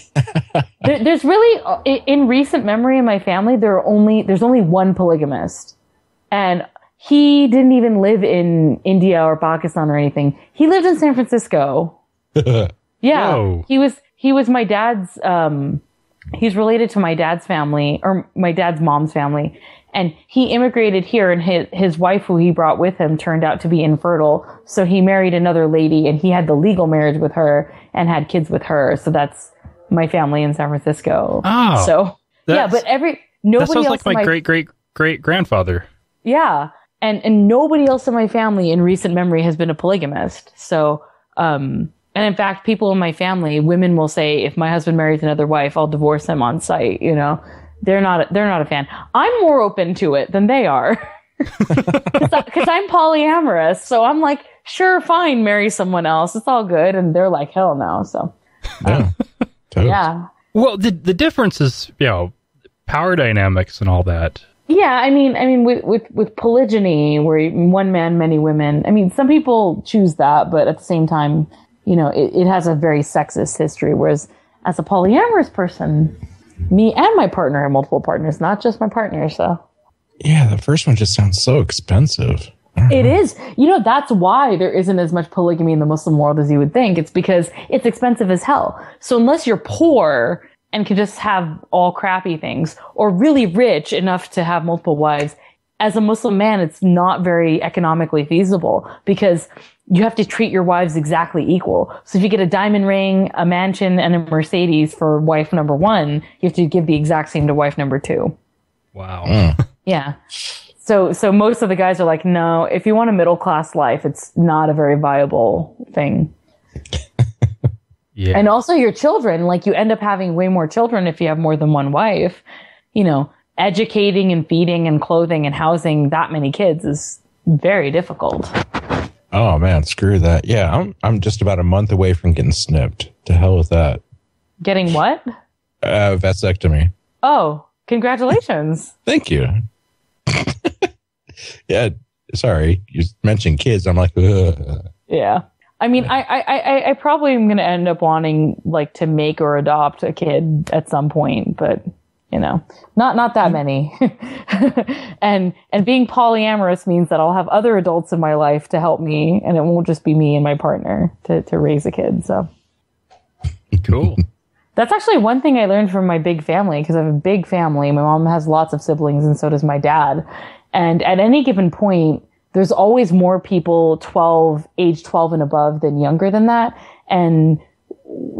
there, there's really, in recent memory in my family, there are only there's only one polygamist, and he didn't even live in India or Pakistan or anything. He lived in San Francisco. Yeah. Whoa. He was, he was my dad's, um, he's related to my dad's family, or my dad's mom's family. And he immigrated here, and his, his wife, who he brought with him, turned out to be infertile. So he married another lady, and he had the legal marriage with her and had kids with her. So that's my family in San Francisco. Oh, so yeah, but every nobody that sounds else like my, my great great great grandfather. Yeah, and and nobody else in my family in recent memory has been a polygamist. So, um, and in fact, people in my family, women will say, if my husband marries another wife, I'll divorce him on sight. You know. They're not, they're not a fan. I'm more open to it than they are. Because I'm polyamorous. So I'm like, sure, fine, marry someone else. It's all good. And they're like, hell no. So, yeah. Uh, yeah. Well, the the difference is, you know, power dynamics and all that. Yeah. I mean, I mean, with, with, with polygyny, where one man, many women, I mean, some people choose that, but at the same time, you know, it, it has a very sexist history. Whereas as a polyamorous person, me and my partner and multiple partners, not just my partner. So, yeah, the first one just sounds so expensive. It know. is. You know, that's why there isn't as much polygamy in the Muslim world as you would think. It's because it's expensive as hell. So unless you're poor and can just have all crappy things, or really rich enough to have multiple wives, as a Muslim man, it's not very economically feasible, because you have to treat your wives exactly equal. So if you get a diamond ring, a mansion, and a Mercedes for wife number one, you have to give the exact same to wife number two. Wow. Mm. Yeah. So so most of the guys are like, no, if you want a middle-class life, it's not a very viable thing. Yeah. And also your children, like you end up having way more children if you have more than one wife, you know. Educating and feeding and clothing and housing that many kids is very difficult. Oh man, screw that. Yeah, I'm I'm just about a month away from getting snipped. To hell with that. Getting what? Uh, vasectomy. Oh, congratulations. Thank you. Yeah, sorry. You mentioned kids. I'm like, ugh. Yeah. I mean, I, I, I, I probably am going to end up wanting like to make or adopt a kid at some point, but you know, not not that many. and and being polyamorous means that I'll have other adults in my life to help me, and it won't just be me and my partner to, to raise a kid. So cool. That's actually one thing I learned from my big family, because I have a big family. My mom has lots of siblings, and so does my dad. And at any given point, there's always more people twelve, age twelve and above, than younger than that. And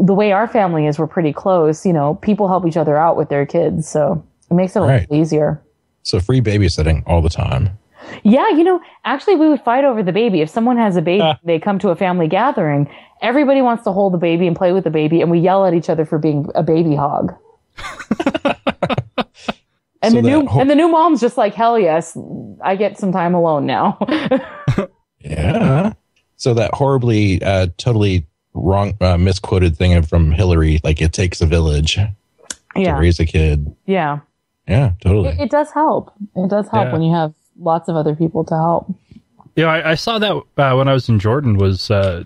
the way our family is, we're pretty close. You know, people help each other out with their kids, so it makes it a right. little easier. So free babysitting all the time. Yeah, you know, actually, we would fight over the baby. If someone has a baby, ah. they come to a family gathering. Everybody wants to hold the baby and play with the baby, and we yell at each other for being a baby hog. and so the new whole- and the new mom's just like, hell yes, I get some time alone now. Yeah. So that horribly, uh, totally. wrong uh, misquoted thing from Hillary, like it takes a village yeah. to raise a kid. Yeah. Yeah, totally. It, it does help. It does help yeah. when you have lots of other people to help. Yeah, I, I saw that uh, when I was in Jordan, was uh,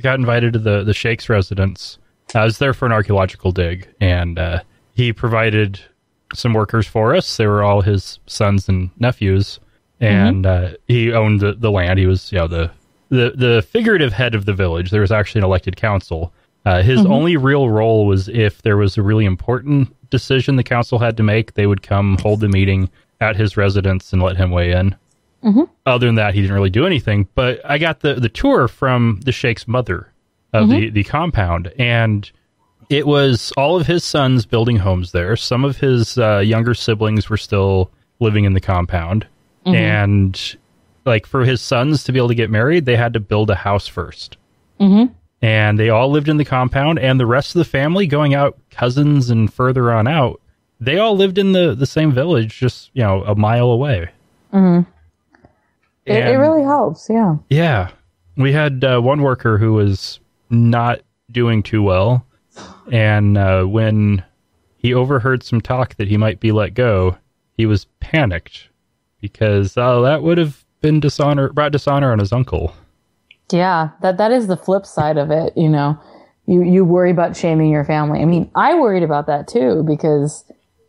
got invited to the, the Sheikh's residence. I was there for an archaeological dig, and uh, he provided some workers for us. They were all his sons and nephews, and mm-hmm. uh, he owned the, the land. He was, you know, the The the figurative head of the village. There was actually an elected council. Uh, his mm-hmm. only real role was if there was a really important decision the council had to make, they would come hold the meeting at his residence and let him weigh in. Mm-hmm. Other than that, he didn't really do anything. But I got the, the tour from the Sheikh's mother of mm-hmm. the, the compound, and it was all of his sons building homes there. Some of his uh, younger siblings were still living in the compound, mm-hmm. and like for his sons to be able to get married, they had to build a house first. Mm-hmm. And they all lived in the compound, and the rest of the family going out, cousins and further on out, they all lived in the, the same village, just, you know, a mile away. Mm-hmm. It, it really helps. Yeah. Yeah. We had uh, one worker who was not doing too well. And uh, when he overheard some talk that he might be let go, he was panicked because uh, that would have been dishonor brought dishonor on his uncle. Yeah, that that is the flip side of it, you know. You you worry about shaming your family. I mean, I worried about that too, because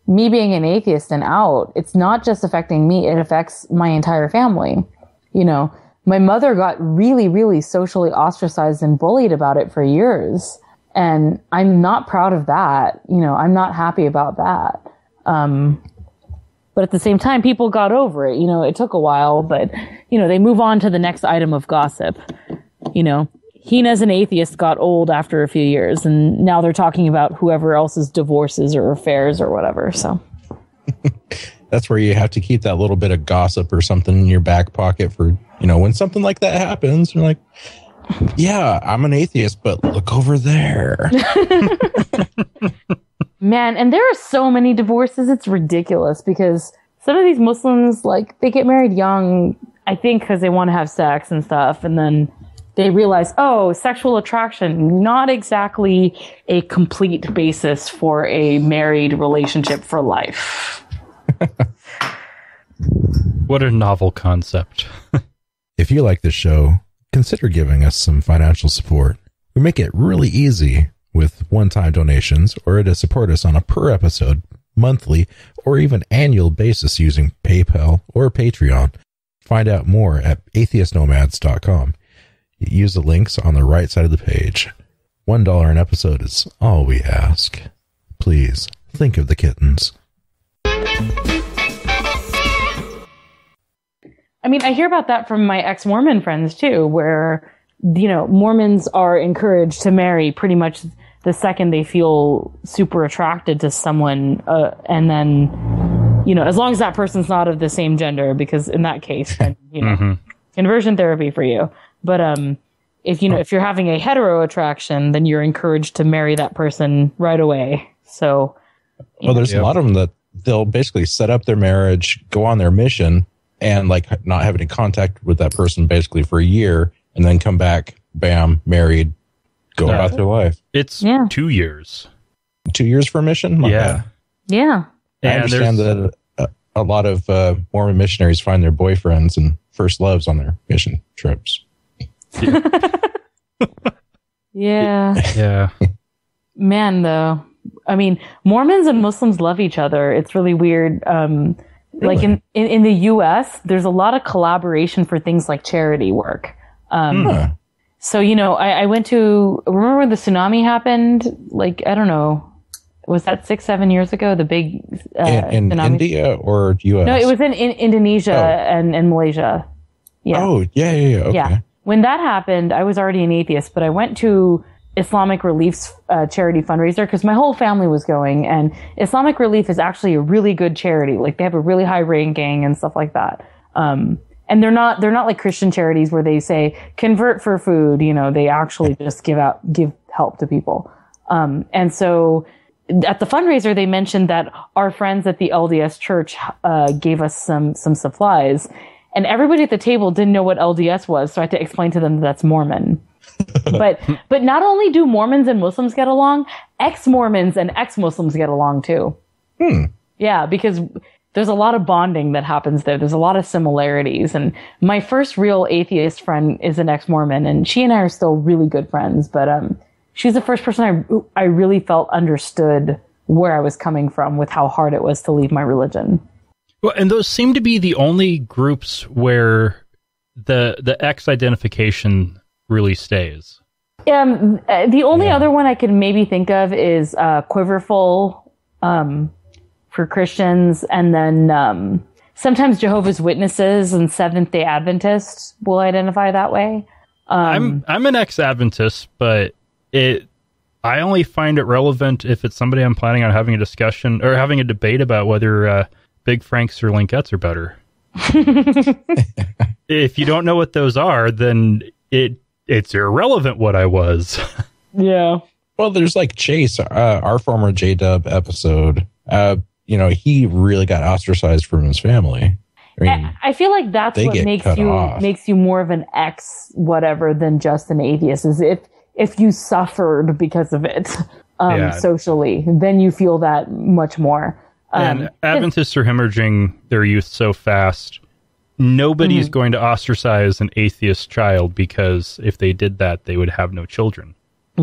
me being an atheist and out, it's not just affecting me, it affects my entire family. You know, my mother got really, really socially ostracized and bullied about it for years. And I'm not proud of that. You know, I'm not happy about that. Um, but at the same time, people got over it. You know, it took a while, but, you know, they move on to the next item of gossip. You know, Heina as an atheist got old after a few years, and now they're talking about whoever else's divorces or affairs or whatever. So that's where you have to keep that little bit of gossip or something in your back pocket for, you know, when something like that happens, you're like, yeah, I'm an atheist, but look over there. Man, and there are so many divorces. It's ridiculous because some of these Muslims, like, they get married young, I think, because they want to have sex and stuff. And then they realize, oh, sexual attraction, not exactly a complete basis for a married relationship for life. What a novel concept. If you like this show, consider giving us some financial support. We make it really easy with one-time donations or to support us on a per episode, monthly, or even annual basis using PayPal or Patreon. Find out more at atheist nomads dot com. Use the links on the right side of the page. one dollar an episode is all we ask. Please think of the kittens. I mean, I hear about that from my ex-Mormon friends, too, where, you know, Mormons are encouraged to marry pretty much the second they feel super attracted to someone. Uh, and then, you know, as long as that person's not of the same gender, because in that case, then, you know, mm-hmm. conversion therapy for you. But um, if, you know, if you're having a hetero attraction, then you're encouraged to marry that person right away. So, well, know. there's yeah. a lot of them that they'll basically set up their marriage, go on their mission, and like not have any contact with that person basically for a year, and then come back, bam, married, go yeah. about their life. It's yeah. two years. Two years for a mission? My yeah. God. Yeah. I and understand that a, a lot of uh, Mormon missionaries find their boyfriends and first loves on their mission trips. Yeah. yeah. yeah. Man, though. I mean, Mormons and Muslims love each other. It's really weird. Um Really? Like in, in, in the U S, there's a lot of collaboration for things like charity work. Um, mm. So, you know, I, I went to, remember when the tsunami happened? Like, I don't know, was that six, seven years ago? The big uh, in, in tsunami? India or U S? No, it was in, in Indonesia oh. and, and Malaysia. Yeah. Oh, yeah, yeah, yeah. Okay. Yeah. When that happened, I was already an atheist, but I went to Islamic Relief's uh, charity fundraiser because my whole family was going, and Islamic Relief is actually a really good charity. Like, they have a really high ranking and stuff like that. Um, and they're not, they're not like Christian charities where they say convert for food. You know, they actually just give out, give help to people. Um, and so at the fundraiser, they mentioned that our friends at the L D S church, uh, gave us some, some supplies, and everybody at the table didn't know what L D S was. So I had to explain to them that that's Mormon. but but not only do Mormons and Muslims get along, ex-Mormons and ex-Muslims get along too. Hmm. Yeah, because there's a lot of bonding that happens there. There's a lot of similarities. And my first real atheist friend is an ex-Mormon, and she and I are still really good friends. But um, she's the first person I, I really felt understood where I was coming from with how hard it was to leave my religion. Well, and those seem to be the only groups where the the ex-identification really stays. Um, the only yeah. other one I could maybe think of is uh, Quiverful um, for Christians, and then um, sometimes Jehovah's Witnesses and Seventh-day Adventists will identify that way. Um, I'm I'm an ex-Adventist, but it I only find it relevant if it's somebody I'm planning on having a discussion or having a debate about whether uh, Big Franks or Linkettes are better. If you don't know what those are, then it It's irrelevant what I was. Yeah. Well, there's like Chase, uh, our former J-Dub episode. Uh, you know, he really got ostracized from his family. I mean, I feel like that's what makes you off. makes you more of an ex whatever than just an atheist. Is if if you suffered because of it um, yeah. socially, then you feel that much more. Um, and Adventists are hemorrhaging their youth so fast. Nobody's mm-hmm. going to ostracize an atheist child because if they did that, they would have no children.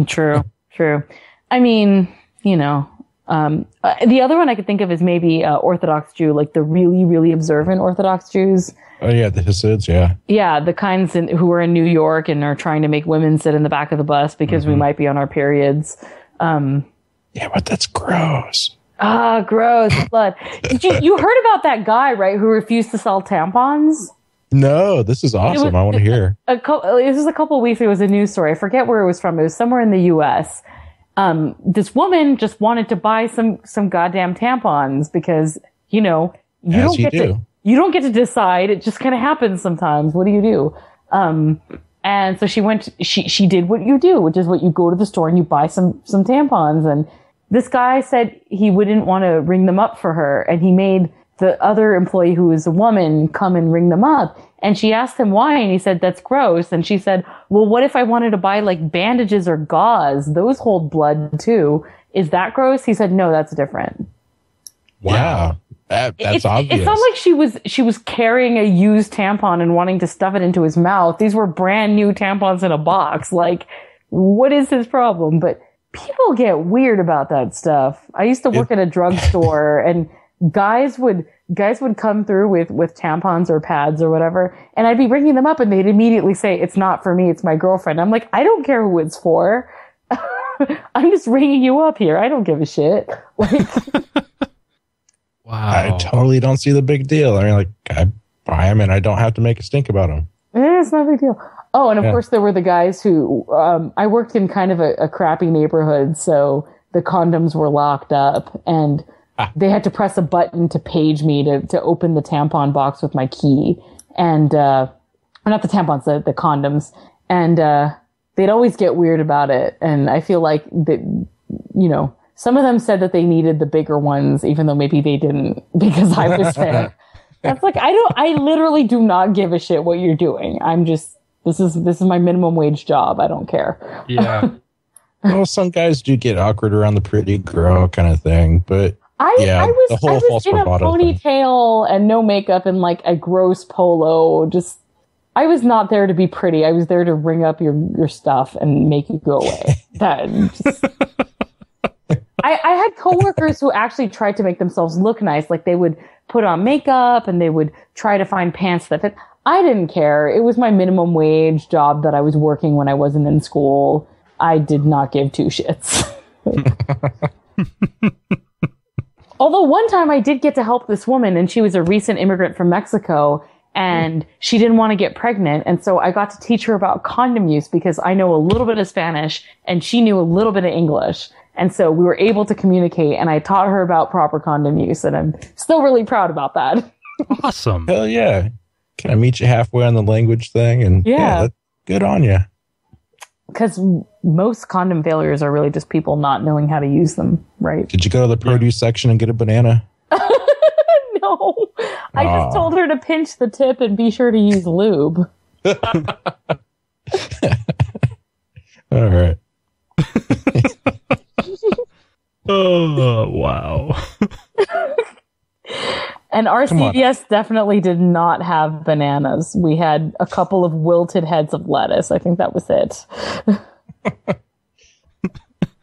True, true. I mean, you know, Um, uh, the other one I could think of is maybe uh, Orthodox Jew, like the really, really observant Orthodox Jews. Oh, yeah, the Hasids, yeah. Yeah, the kinds in, who are in New York and are trying to make women sit in the back of the bus because mm-hmm. we might be on our periods. Um, yeah, but that's gross. Ah, gross, blood. Did you, you heard about that guy, right, who refused to sell tampons? No, this is awesome. Was, I want to hear. A, a, this was a couple of weeks ago. It was a news story. I forget where it was from. It was somewhere in the U S Um, this woman just wanted to buy some some goddamn tampons because, you know, you As don't you get do. to you don't get to decide. It just kind of happens sometimes. What do you do? Um, and so she went. She she did what you do, which is what you go to the store and you buy some some tampons. And this guy said he wouldn't want to ring them up for her, and he made the other employee, who is a woman, come and ring them up. And she asked him why, and he said, that's gross. And she said, well, what if I wanted to buy like bandages or gauze? Those hold blood too. Is that gross? He said, no, that's different. Wow. That, that's it's, obvious. It sounds like she was, she was carrying a used tampon and wanting to stuff it into his mouth. These were brand new tampons in a box. Like, what is his problem? But people get weird about that stuff. I used to work it, at a drugstore and guys would guys would come through with with tampons or pads or whatever, and I'd be bringing them up, and they'd immediately say, it's not for me, it's my girlfriend. I'm like, I don't care who it's for. I'm just ringing you up here. I don't give a shit. Like, wow, I totally don't see the big deal. I mean, like, I buy them, and I don't have to make a stink about them. Eh, it's not a big deal. Oh, and of yeah. course, there were the guys who um, I worked in kind of a, a crappy neighborhood, so the condoms were locked up, and they had to press a button to page me to, to open the tampon box with my key. And, uh, or not the tampons, the, the condoms. And, uh, they'd always get weird about it. And I feel like that, you know, some of them said that they needed the bigger ones, even though maybe they didn't, because I was there. That's like, I don't, I literally do not give a shit what you're doing. I'm just, this is, this is my minimum wage job. I don't care. Yeah. Well, some guys do get awkward around the pretty girl kind of thing, but. I, yeah, I was, I was in a ponytail thing. And no makeup and like a gross polo. Just, I was not there to be pretty. I was there to ring up your, your stuff and make you go away. That just, I, I had coworkers who actually tried to make themselves look nice. Like they would put on makeup and they would try to find pants that fit. I didn't care. It was my minimum wage job that I was working when I wasn't in school. I did not give two shits. Although one time I did get to help this woman, and she was a recent immigrant from Mexico, and she didn't want to get pregnant. And so I got to teach her about condom use because I know a little bit of Spanish and she knew a little bit of English. And so we were able to communicate, and I taught her about proper condom use, and I'm still really proud about that. Awesome. Hell yeah. Can I meet you halfway on the language thing? And yeah, yeah that's good on you. Because most condom failures are really just people not knowing how to use them, right? Did you go to the produce section and get a banana? No. I Aww. just told her to pinch the tip and be sure to use lube. All right. Oh, wow. And our C V S definitely did not have bananas. We had a couple of wilted heads of lettuce. I think that was it.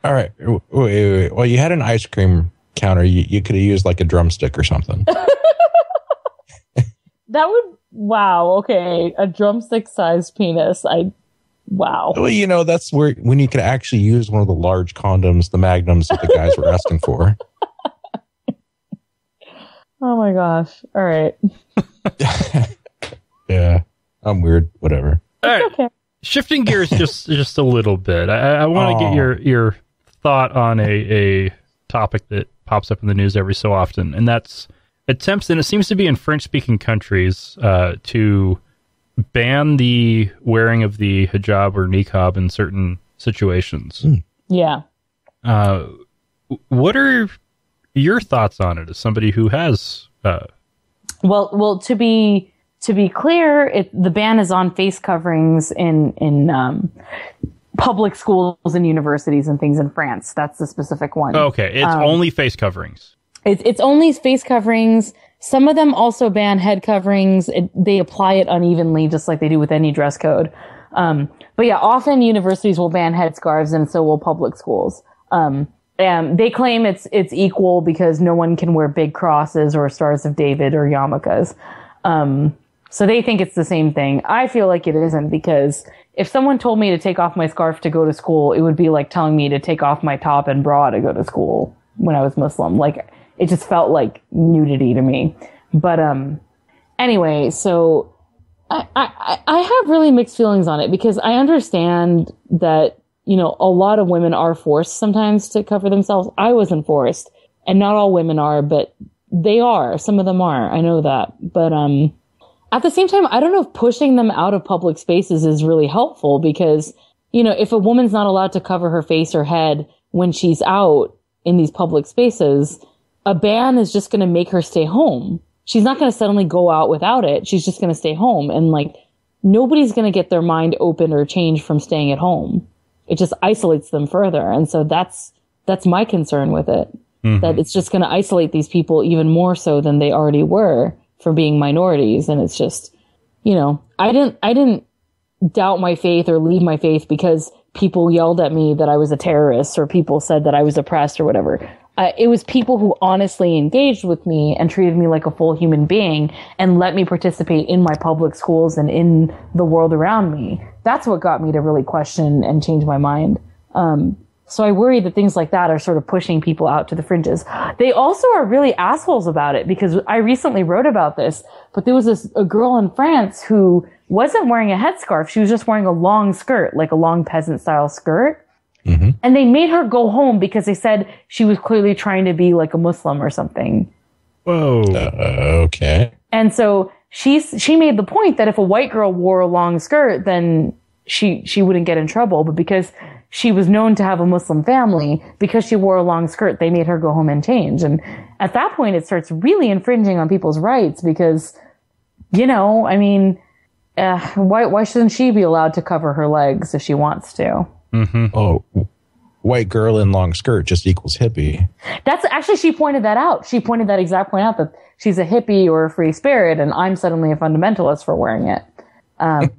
All right. Wait, wait, wait. Well, you had an ice cream counter. You, you could have used like a drumstick or something. That would, wow. Okay. A drumstick sized penis. I, wow. Well, you know, that's where, when you could actually use one of the large condoms, the magnums that the guys were asking for. Oh my gosh. All right. Yeah. I'm weird. Whatever. All right. Okay. Shifting gears just just a little bit. I, I want to get your, your thought on a, a topic that pops up in the news every so often, and that's attempts, and it seems to be in French-speaking countries, uh, to ban the wearing of the hijab or niqab in certain situations. Mm. Yeah. Uh, what are your thoughts on it as somebody who has uh well well to be to be clear, it, the ban is on face coverings in in um public schools and universities and things in France. That's the specific one. Okay. It's um, only face coverings. It, it's only face coverings. Some of them also ban head coverings. It, they apply it unevenly, just like they do with any dress code. Um but yeah, often universities will ban headscarves, and so will public schools. um Um, they claim it's it's equal because no one can wear big crosses or Stars of David or yarmulkes. Um, so they think it's the same thing. I feel like it isn't, because if someone told me to take off my scarf to go to school, it would be like telling me to take off my top and bra to go to school when I was Muslim. Like, it just felt like nudity to me. But um, anyway, so I, I, I have really mixed feelings on it, because I understand that, you know, a lot of women are forced sometimes to cover themselves. I wasn't forced, and not all women are, but they are. Some of them are. I know that. But um, at the same time, I don't know if pushing them out of public spaces is really helpful, because, you know, if a woman's not allowed to cover her face or head when she's out in these public spaces, a ban is just going to make her stay home. She's not going to suddenly go out without it. She's just going to stay home. And like, nobody's going to get their mind open or changed from staying at home. It just isolates them further. And so that's that's my concern with it, mm-hmm. that it's just going to isolate these people even more so than they already were for being minorities. And it's just, you know, I didn't I didn't doubt my faith or leave my faith because people yelled at me that I was a terrorist or people said that I was oppressed or whatever. Uh, it was people who honestly engaged with me and treated me like a full human being and let me participate in my public schools and in the world around me. That's what got me to really question and change my mind. Um, so I worry that things like that are sort of pushing people out to the fringes. They also are really assholes about it, because I recently wrote about this, but there was this, a girl in France who wasn't wearing a headscarf. She was just wearing a long skirt, like a long peasant style skirt. Mm-hmm. And they made her go home because they said she was clearly trying to be like a Muslim or something. Whoa. Uh, okay. And so she she made the point that if a white girl wore a long skirt, then she she wouldn't get in trouble. But because she was known to have a Muslim family, because she wore a long skirt, they made her go home and change. And at that point, it starts really infringing on people's rights because, you know, I mean, uh, why why shouldn't she be allowed to cover her legs if she wants to? Mm-hmm. Oh, white girl in long skirt just equals hippie. That's actually, she pointed that out. She pointed that exact point out, that she's a hippie or a free spirit, and I'm suddenly a fundamentalist for wearing it. Um,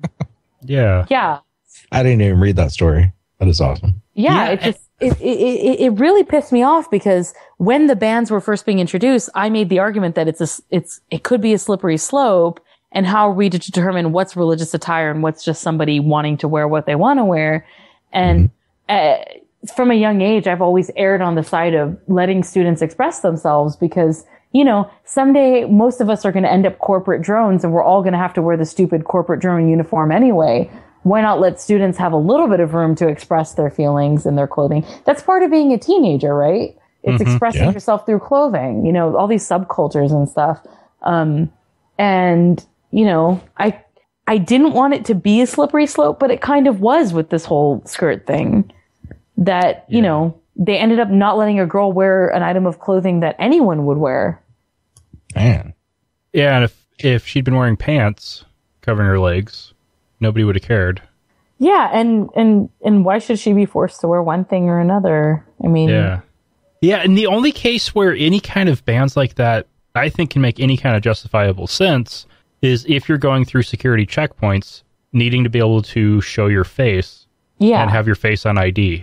yeah. Yeah. I didn't even read that story. That is awesome. Yeah, yeah. It just it, it it really pissed me off, because when the bans were first being introduced, I made the argument that it's a, it's it could be a slippery slope, and how are we to determine what's religious attire and what's just somebody wanting to wear what they want to wear? And uh, from a young age, I've always erred on the side of letting students express themselves, because, you know, someday most of us are going to end up corporate drones, and we're all going to have to wear the stupid corporate drone uniform anyway. Why not let students have a little bit of room to express their feelings in their clothing? That's part of being a teenager, right? It's mm-hmm, expressing yeah. yourself through clothing, you know, all these subcultures and stuff. Um, and, you know, I... I didn't want it to be a slippery slope, but it kind of was with this whole skirt thing that, yeah. you know, they ended up not letting a girl wear an item of clothing that anyone would wear. Man. Yeah. And if, if she'd been wearing pants covering her legs, nobody would have cared. Yeah. And, and, and why should she be forced to wear one thing or another? I mean, yeah. Yeah. And the only case where any kind of bans like that, I think, can make any kind of justifiable sense is if you're going through security checkpoints, needing to be able to show your face yeah. and have your face on I D.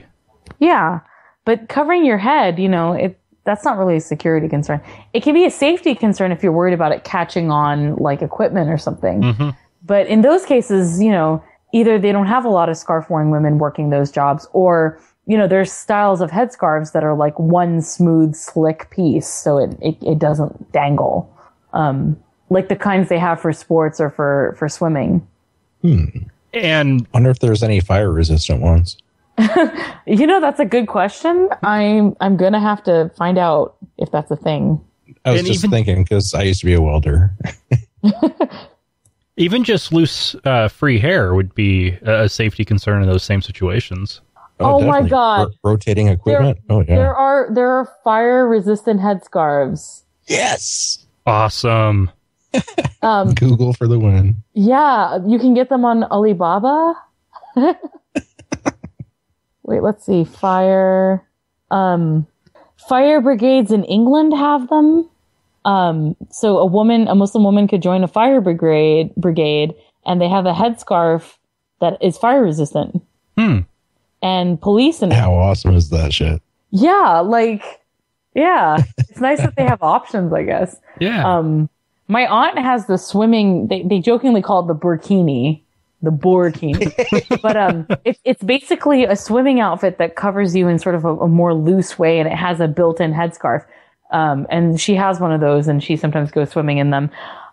Yeah, but covering your head, you know, it, that's not really a security concern. It can be a safety concern if you're worried about it catching on, like equipment or something. Mm-hmm. But in those cases, you know, either they don't have a lot of scarf-wearing women working those jobs, or, you know, there's styles of headscarves that are like one smooth, slick piece, so it, it, it doesn't dangle. Um Like the kinds they have for sports or for, for swimming. Hmm. And I wonder if there's any fire resistant ones. You know, that's a good question. I'm I'm gonna have to find out if that's a thing. I was and just even, thinking because I used to be a welder. Even just loose, uh, free hair would be a safety concern in those same situations. Oh, oh my God! Ro- rotating equipment. There, oh yeah. There are there are fire resistant headscarves. Yes. Awesome. um, Google for the win. Yeah, you can get them on Alibaba. Wait, let's see. Fire, um, fire brigades in England have them. Um, so a woman, a Muslim woman, could join a fire brigade, brigade, and they have a headscarf that is fire resistant. Hmm. And police in. How awesome is that shit? Yeah, like, yeah. It's nice that they have options, I guess. Yeah. Um, my aunt has the swimming, they, they jokingly call it the burkini, the burkini. But um, it, it's basically a swimming outfit that covers you in sort of a, a more loose way, and it has a built-in headscarf. Um, and she has one of those, and she sometimes goes swimming in them.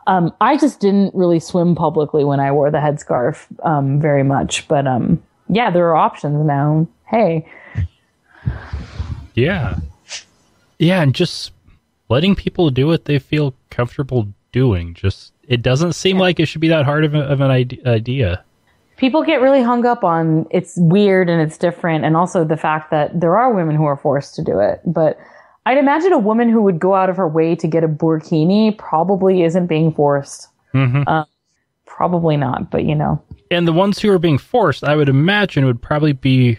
Um, I just didn't really swim publicly when I wore the headscarf um, very much. But um, yeah, there are options now. Hey. Yeah. Yeah, and just letting people do what they feel comfortable doing. Just, it doesn't seem yeah. like it should be that hard of, a, of an idea. People get really hung up on it's weird and it's different, and also the fact that there are women who are forced to do it. But I'd imagine a woman who would go out of her way to get a burkini probably isn't being forced. Mm-hmm. Um, probably not, but you know. And the ones who are being forced, I would imagine, would probably be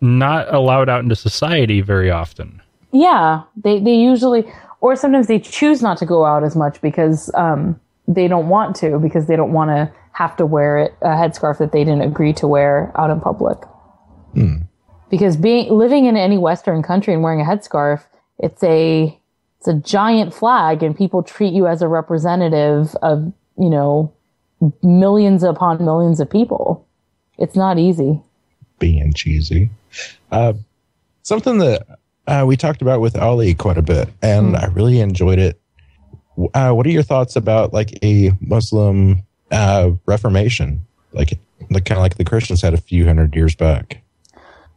not allowed out into society very often. Yeah, they, they usually, or sometimes they choose not to go out as much because um, they don't want to, because they don't want to have to wear it, a headscarf that they didn't agree to wear out in public. Hmm. Because being living in any Western country and wearing a headscarf, it's a it's a giant flag, and people treat you as a representative of, you know, millions upon millions of people. It's not easy. Being cheesy. Uh, something that uh, we talked about with Ali quite a bit, and mm-hmm. I really enjoyed it. Uh, what are your thoughts about like a Muslim uh, reformation, like like kind of like the Christians had a few hundred years back?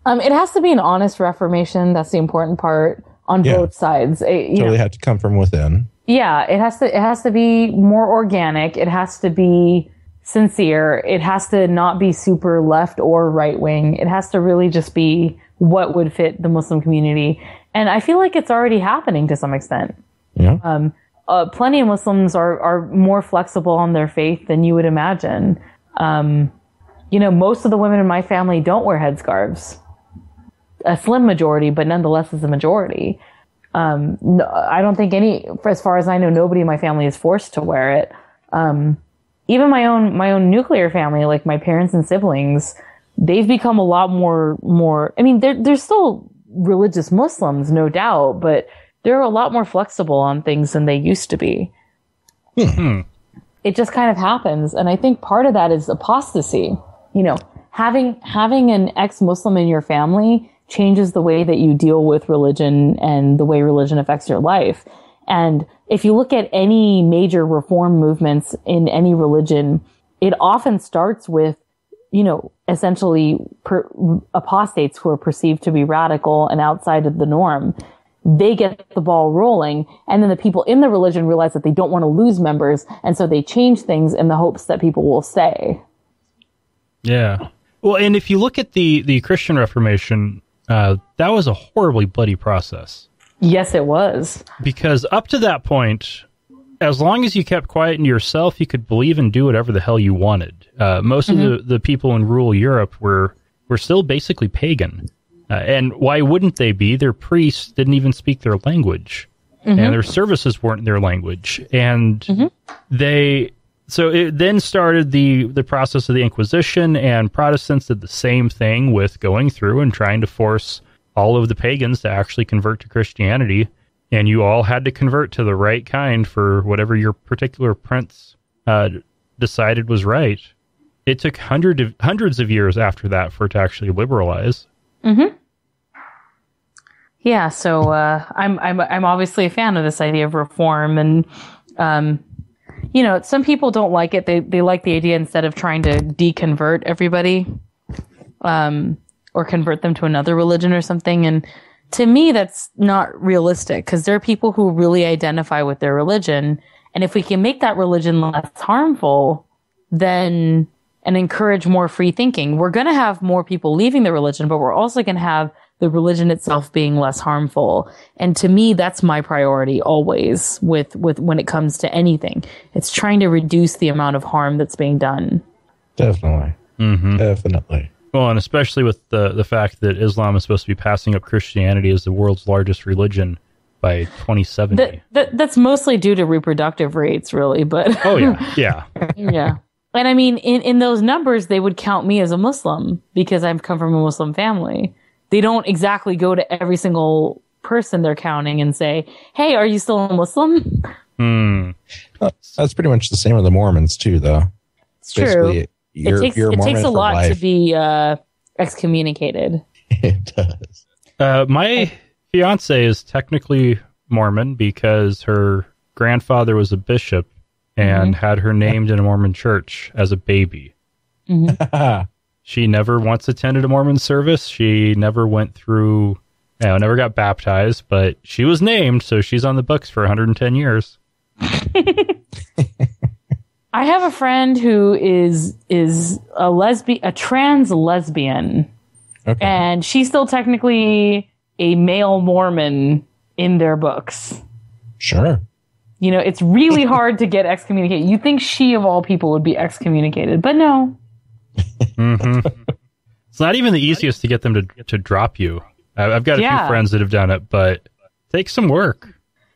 Um, it has to be an honest reformation. That's the important part on yeah. both sides. It, you totally know, had to come from within. Yeah, it has to. It has to be more organic. It has to be sincere. It has to not be super left or right wing. It has to really just be what would fit the Muslim community. And I feel like it's already happening to some extent. Yeah. Um. Uh, plenty of Muslims are are more flexible on their faith than you would imagine. Um. You know, most of the women in my family don't wear headscarves. A slim majority, but nonetheless is a majority. Um, no, I don't think any, as far as I know, nobody in my family is forced to wear it. Um, even my own, my own nuclear family, like my parents and siblings, they've become a lot more, more, I mean, they're, they're still religious Muslims, no doubt, but they're a lot more flexible on things than they used to be. Mm-hmm. It just kind of happens. And I think part of that is apostasy, you know, having, having an ex-Muslim in your family changes the way that you deal with religion and the way religion affects your life. And if you look at any major reform movements in any religion, it often starts with, you know, essentially per- apostates who are perceived to be radical and outside of the norm. They get the ball rolling, and then the people in the religion realize that they don't want to lose members, and so they change things in the hopes that people will stay. Yeah. Well, and if you look at the, the Christian Reformation, Uh, that was a horribly bloody process. Yes, it was. Because up to that point, as long as you kept quiet in yourself, you could believe and do whatever the hell you wanted. Uh, most mm-hmm. of the, the people in rural Europe were, were still basically pagan. Uh, and why wouldn't they be? Their priests didn't even speak their language. Mm-hmm. And their services weren't in their language. And mm-hmm. they... So it then started the, the process of the Inquisition, and Protestants did the same thing with going through and trying to force all of the pagans to actually convert to Christianity, and you all had to convert to the right kind for whatever your particular prince uh, decided was right. It took hundreds of, hundreds of years after that for it to actually liberalize. Mm-hmm. Yeah, so uh, I'm I'm I'm obviously a fan of this idea of reform, and um. You know, some people don't like it. They they like the idea instead of trying to deconvert everybody um, or convert them to another religion or something. And to me, that's not realistic, because there are people who really identify with their religion. And if we can make that religion less harmful, then and encourage more free thinking, we're going to have more people leaving the religion, but we're also going to have the religion itself being less harmful. And to me, that's my priority always with, with when it comes to anything. It's trying to reduce the amount of harm that's being done. Definitely. Mm-hmm. Definitely. Well, and especially with the, the fact that Islam is supposed to be passing up Christianity as the world's largest religion by twenty seventy. That, that, that's mostly due to reproductive rates, really. But oh, yeah. Yeah. yeah. And I mean, in, in those numbers, they would count me as a Muslim because I've come from a Muslim family. they don't exactly go to every single person they're counting and say, hey, are you still a Muslim? Hmm. That's pretty much the same with the Mormons too, though. It's Basically, true. You're, it takes, you're it takes a lot life. to be uh, excommunicated. It does. Uh, my fiance is technically Mormon because her grandfather was a bishop and mm-hmm. had her named in a Mormon church as a baby. Mm-hmm. She never once attended a Mormon service. She never went through, you know, never got baptized, but she was named, so she's on the books for one hundred ten years. I have a friend who is is a lesbian, a trans lesbian, okay. and she's still technically a male Mormon in their books. Sure. You know, it's really hard to get excommunicated. You'd think she, of all people, would be excommunicated, but no. Mm-hmm. It's not even the easiest to get them to to drop you. I've got a yeah. few friends that have done it, but it takes some work.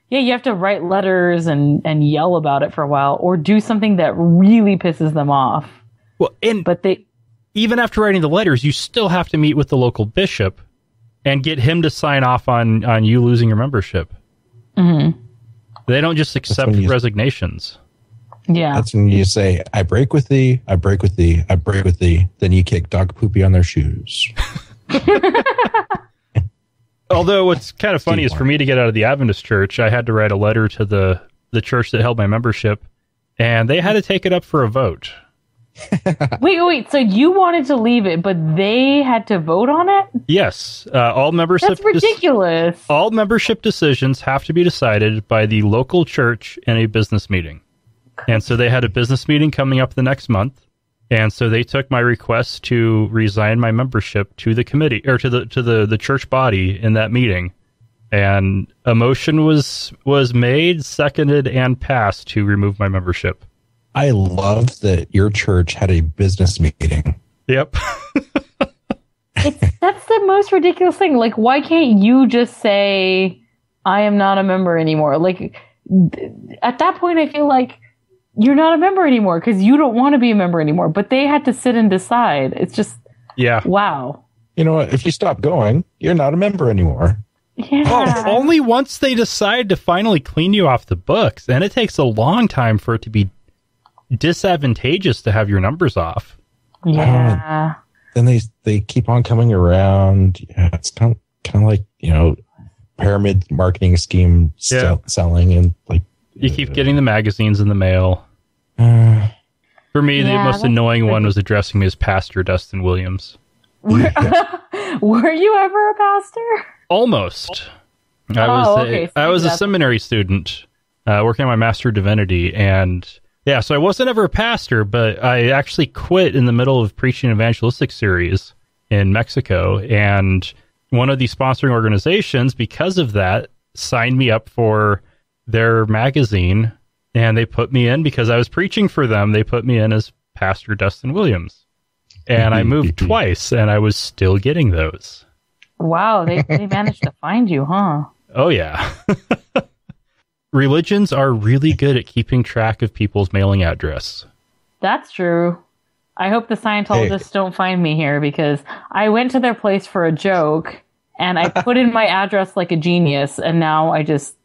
Yeah, you have to write letters and, and yell about it for a while, or do something that really pisses them off. Well, and but they even after writing the letters, you still have to meet with the local bishop and get him to sign off on, on you losing your membership. Mm-hmm. They don't just accept you, resignations. Yeah, that's when you say, "I break with thee, I break with thee, I break with thee." Then you kick dog poopy on their shoes. Although what's kind of funny is for me to get out of the Adventist church, I had to write a letter to the, the church that held my membership, and they had to take it up for a vote. wait, wait, so you wanted to leave it, but they had to vote on it? Yes. Uh, all membership That's ridiculous. Dec- all membership decisions have to be decided by the local church in a business meeting. And so they had a business meeting coming up the next month. And so they took my request to resign my membership to the committee or to the to the, the church body in that meeting. And a motion was was made, seconded, and passed to remove my membership. I love that your church had a business meeting. Yep. It's, that's the most ridiculous thing. Like, why can't you just say, I am not a member anymore? Like, at that point, I feel like, you're not a member anymore because you don't want to be a member anymore. But they had to sit and decide. It's just, yeah, wow. You know what? If you stop going, you're not a member anymore. Yeah. Well, only once they decide to finally clean you off the books. And it takes a long time for it to be disadvantageous to have your numbers off. Yeah. Um, then they they keep on coming around. Yeah, it's kind of, kind of like, you know, pyramid marketing scheme st- yeah. selling and like. You keep getting the magazines in the mail. Uh, For me, yeah, the most annoying one was addressing me as Pastor Dustin Williams. Were, were you ever a pastor? Almost. Oh, I was, okay. a, I was a seminary student uh, working on my Master of Divinity. And yeah, so I wasn't ever a pastor, but I actually quit in the middle of preaching an evangelistic series in Mexico. And one of the sponsoring organizations, because of that, signed me up for their magazine, and they put me in because I was preaching for them. They put me in as Pastor Dustin Williams, and I moved twice, and I was still getting those. Wow, they, they managed to find you, huh? Oh, yeah. Religions are really good at keeping track of people's mailing address. That's true. I hope the Scientologists hey. don't find me here, because I went to their place for a joke, and I put in my address like a genius, and now I just...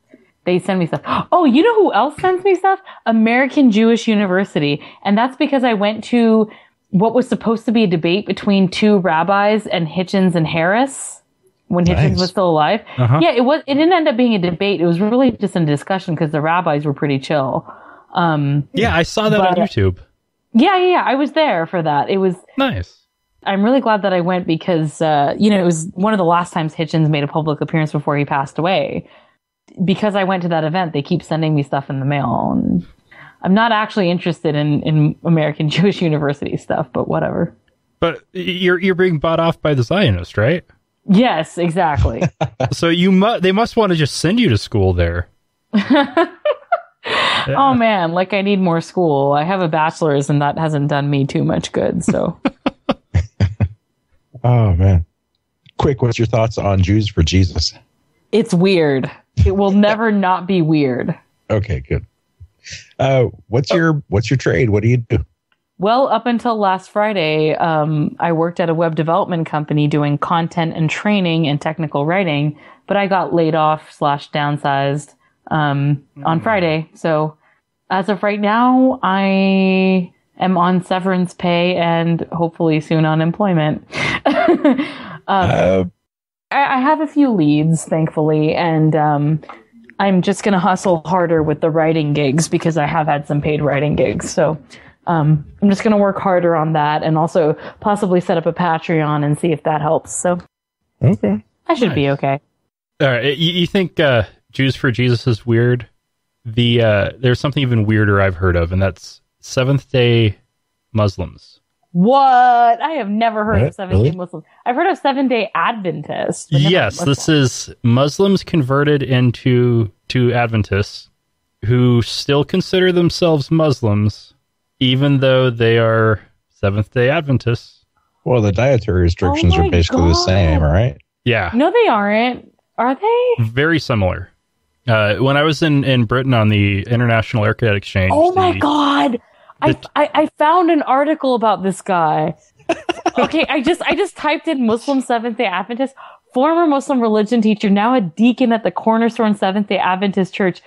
They send me stuff. Oh, you know who else sends me stuff? American Jewish University. And that's because I went to what was supposed to be a debate between two rabbis and Hitchens and Harris when nice. Hitchens was still alive. Uh-huh. Yeah, it was. It didn't end up being a debate. It was really just a discussion because the rabbis were pretty chill. Um, yeah, I saw that but, on YouTube. Yeah, yeah, yeah. I was there for that. It was nice. I'm really glad that I went because, uh, you know, it was one of the last times Hitchens made a public appearance before he passed away. Because I went to that event, they keep sending me stuff in the mail. And I'm not actually interested in, in American Jewish University stuff, but whatever. But you're you're being bought off by the Zionists, right? Yes, exactly. So you mu- they must want to just send you to school there. yeah. Oh, man, like I need more school. I have a bachelor's, and that hasn't done me too much good. So. Oh, man. Quick, what's your thoughts on Jews for Jesus? It's weird. It will never not be weird. Okay, good. Uh, what's your what's your trade? What do you do? Well, up until last Friday, um, I worked at a web development company doing content and training and technical writing, but I got laid off slash downsized um, mm-hmm. on Friday. So as of right now, I am on severance pay and hopefully soon on unemployment. um, uh, I, I have a few leads, thankfully, and um, I'm just going to hustle harder with the writing gigs because I have had some paid writing gigs. So Um, I'm just going to work harder on that and also possibly set up a Patreon and see if that helps. So okay. I should nice. be okay. All right. You, you think uh, Jews for Jesus is weird? The uh, there's something even weirder I've heard of, and that's Seventh-day Muslims. What? I have never heard what? of Seventh-day really? Muslims. I've heard of Seventh-day Adventists. Yes, this is Muslims converted into to Adventists who still consider themselves Muslims, even though they are Seventh-day Adventists. Well, the dietary restrictions oh are basically God. the same, right? Yeah. No, they aren't. Are they? Very similar. Uh, when I was in, in Britain on the International Air Cadet Exchange... Oh, the, my God! I, t- I, I found an article about this guy. Okay, I just I just typed in Muslim Seventh-day Adventist, former Muslim religion teacher, now a deacon at the Cornerstone Seventh-day Adventist Church.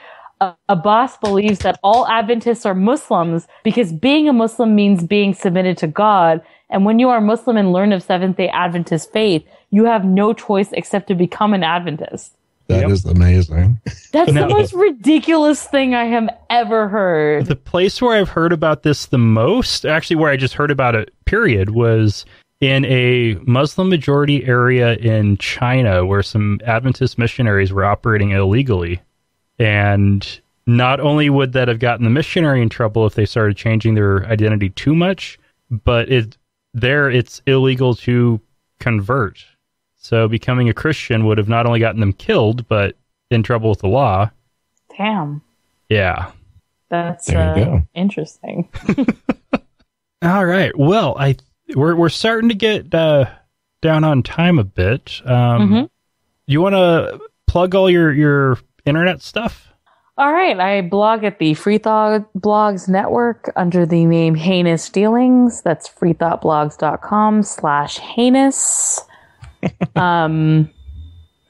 Abbas believes that all Adventists are Muslims because being a Muslim means being submitted to God. And when you are Muslim and learn of Seventh-day Adventist faith, you have no choice except to become an Adventist. That yep. is amazing. That's no. the most ridiculous thing I have ever heard. The place where I've heard about this the most, actually where I just heard about it, period, was in a Muslim-majority area in China where some Adventist missionaries were operating illegally. And not only would that have gotten the missionary in trouble if they started changing their identity too much, but it there it's illegal to convert. So becoming a Christian would have not only gotten them killed, but in trouble with the law. Damn. Yeah. That's uh, interesting. All right. Well, I we're we're starting to get uh, down on time a bit. Um, mm-hmm. You want to plug all your your internet stuff? All right. I blog at the Freethought Blogs network under the name Heinous Dealings. That's freethoughtblogs.com slash heinous. um,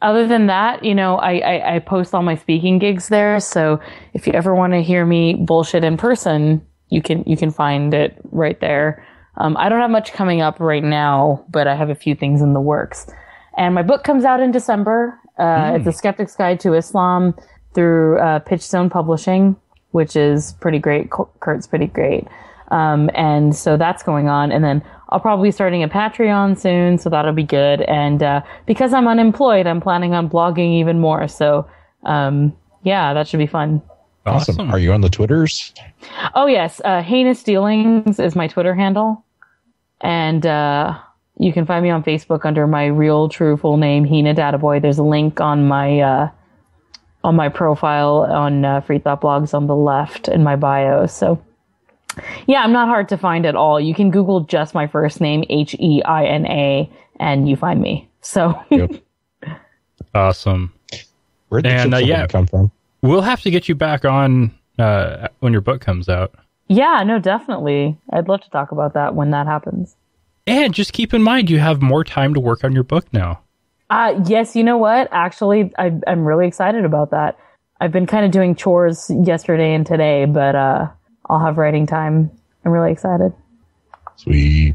other than that, you know, I, I, I post all my speaking gigs there. So if you ever want to hear me bullshit in person, you can, you can find it right there. Um, I don't have much coming up right now, but I have a few things in the works. And my book comes out in December. Uh, mm. It's A Skeptic's Guide to Islam through uh, Pitchstone Publishing, which is pretty great. Kurt's pretty great. Um, and so that's going on. And then I'll probably be starting a Patreon soon, so that'll be good. And uh, because I'm unemployed, I'm planning on blogging even more. So, um, yeah, that should be fun. Awesome. awesome. Are you on the Twitters? Oh, yes. Uh, Heinous Dealings is my Twitter handle. And... Uh, you can find me on Facebook under my real, true, full name, Heina Dadabhoy. There's a link on my uh, on my profile on uh, Freethought Blogs on the left in my bio. So, yeah, I'm not hard to find at all. You can Google just my first name, H E I N A, and you find me. So, yep. Awesome. Where'd the and, uh, yeah, come from? We'll have to get you back on uh, when your book comes out. Yeah, no, definitely. I'd love to talk about that when that happens. And just keep in mind, you have more time to work on your book now. Uh, yes, you know what? Actually, I, I'm really excited about that. I've been kind of doing chores yesterday and today, but uh, I'll have writing time. I'm really excited. Sweet.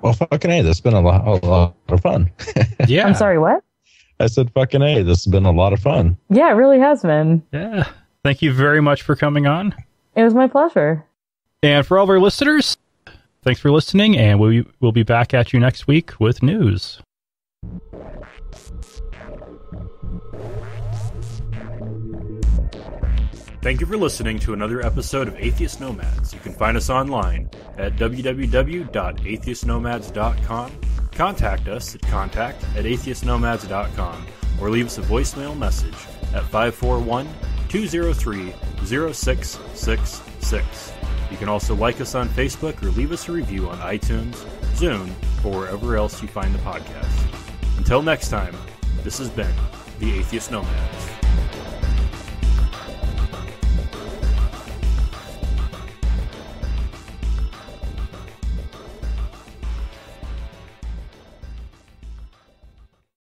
Well, fucking A, this has been a lot, a lot of fun. Yeah. I'm sorry, what? I said fucking A, this has been a lot of fun. Yeah, it really has been. Yeah. Thank you very much for coming on. It was my pleasure. And for all of our listeners... thanks for listening, and we will be back at you next week with news. Thank you for listening to another episode of Atheist Nomads. You can find us online at w w w dot atheist nomads dot com, contact us at contact at atheist nomads dot com, or leave us a voicemail message at five four one, two zero three, zero six six six. You can also like us on Facebook or leave us a review on iTunes, Zoom, or wherever else you find the podcast. Until next time, this has been the Atheist Nomads.